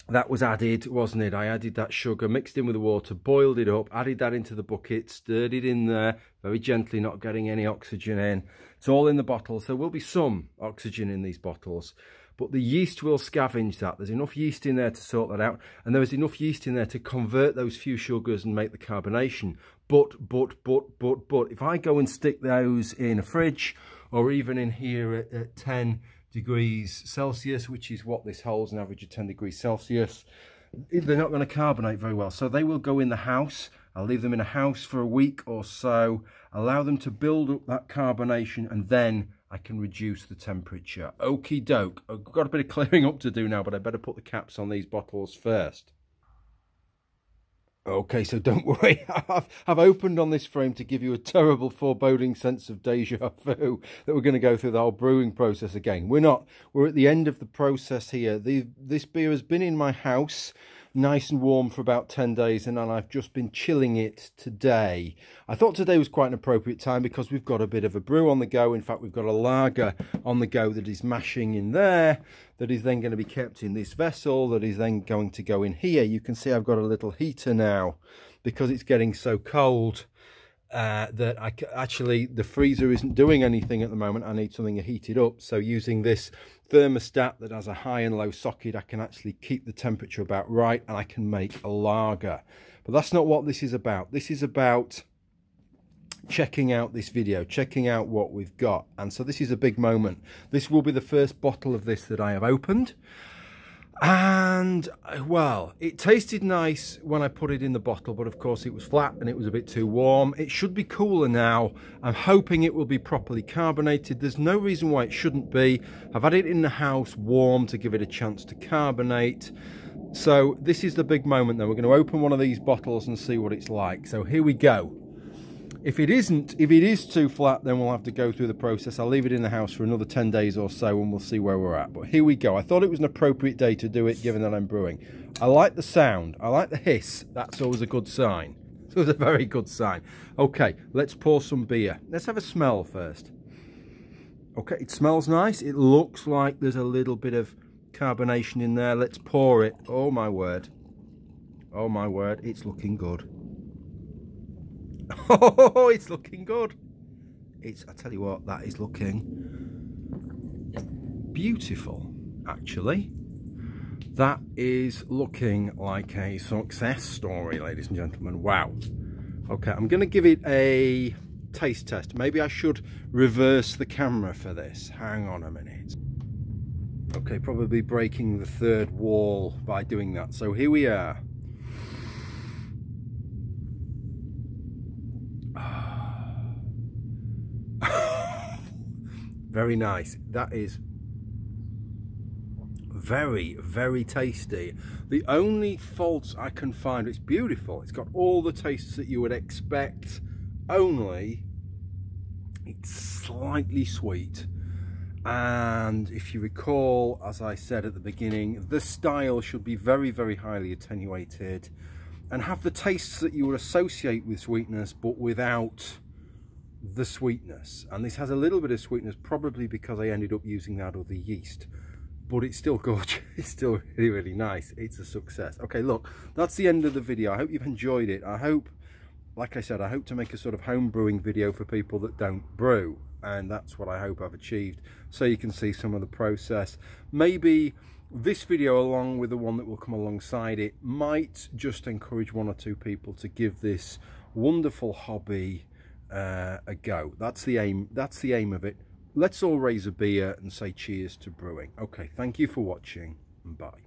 that was added, wasn't it? I added that sugar, mixed in with the water, boiled it up, added that into the bucket, stirred it in there, very gently, not getting any oxygen in. It's all in the bottles. There will be some oxygen in these bottles, but the yeast will scavenge that. There's enough yeast in there to sort that out, and there is enough yeast in there to convert those few sugars and make the carbonation. But, if I go and stick those in a fridge, or even in here at 10 degrees Celsius, which is what this holds, an average of 10 degrees Celsius, they're not going to carbonate very well. So they will go in the house. I'll leave them in a house for a week or so, allow them to build up that carbonation, and then I can reduce the temperature. Okie doke. I've got a bit of clearing up to do now, but I better put the caps on these bottles first. Okay, so don't worry, I've opened on this frame to give you a terrible foreboding sense of deja vu that we're going to go through the whole brewing process again. We're not. We're at the end of the process here. This beer has been in my house, nice and warm, for about 10 days, and then I've just been chilling it today. I thought today was quite an appropriate time because we've got a bit of a brew on the go. In fact, we've got a lager on the go that is mashing in there, that is then going to be kept in this vessel, that is then going to go in here. You can see I've got a little heater now because it's getting so cold that actually the freezer isn't doing anything at the moment. I need something to heat it up, so using this thermostat that has a high and low socket, I can actually keep the temperature about right, and I can make a lager. But that's not what this is about. This is about checking out this video, checking out what we've got, and so this is a big moment. This will be the first bottle of this that I have opened. And, well, it tasted nice when I put it in the bottle, but of course it was flat and it was a bit too warm. It should be cooler now. I'm hoping it will be properly carbonated. There's no reason why it shouldn't be. I've had it in the house warm to give it a chance to carbonate. So this is the big moment then. We're going to open one of these bottles and see what it's like. So here we go. If it is too flat, then we'll have to go through the process. I'll leave it in the house for another 10 days or so and we'll see where we're at. But here we go. I thought it was an appropriate day to do it, given that I'm brewing. I like the sound. I like the hiss. That's always a good sign. It's always a very good sign. Okay, let's pour some beer. Let's have a smell first. Okay, it smells nice. It looks like there's a little bit of carbonation in there. Let's pour it. Oh, my word. Oh, my word. It's looking good. Oh, it's looking good. I tell you what, that is looking beautiful, actually. That is looking like a success story, ladies and gentlemen. Wow. Okay, I'm going to give it a taste test. Maybe I should reverse the camera for this. Hang on a minute. Okay, probably breaking the third wall by doing that. So here we are. Very nice. That is very, very tasty. The only faults I can find, it's beautiful. It's got all the tastes that you would expect, only it's slightly sweet. And if you recall, as I said at the beginning, the style should be very, very highly attenuated and have the tastes that you would associate with sweetness, but without the sweetness. And this has a little bit of sweetness, probably because I ended up using that other yeast, but it's still gorgeous. It's still really, really nice. It's a success. Okay, look, that's the end of the video. I hope you've enjoyed it. I hope, like I said, I hope to make a sort of home brewing video for people that don't brew, and that's what I hope I've achieved, so you can see some of the process. Maybe this video, along with the one that will come alongside it, might just encourage one or two people to give this wonderful hobby a go. That's the aim. That's the aim of it. Let's all raise a beer and say cheers to brewing. Okay, thank you for watching, and bye.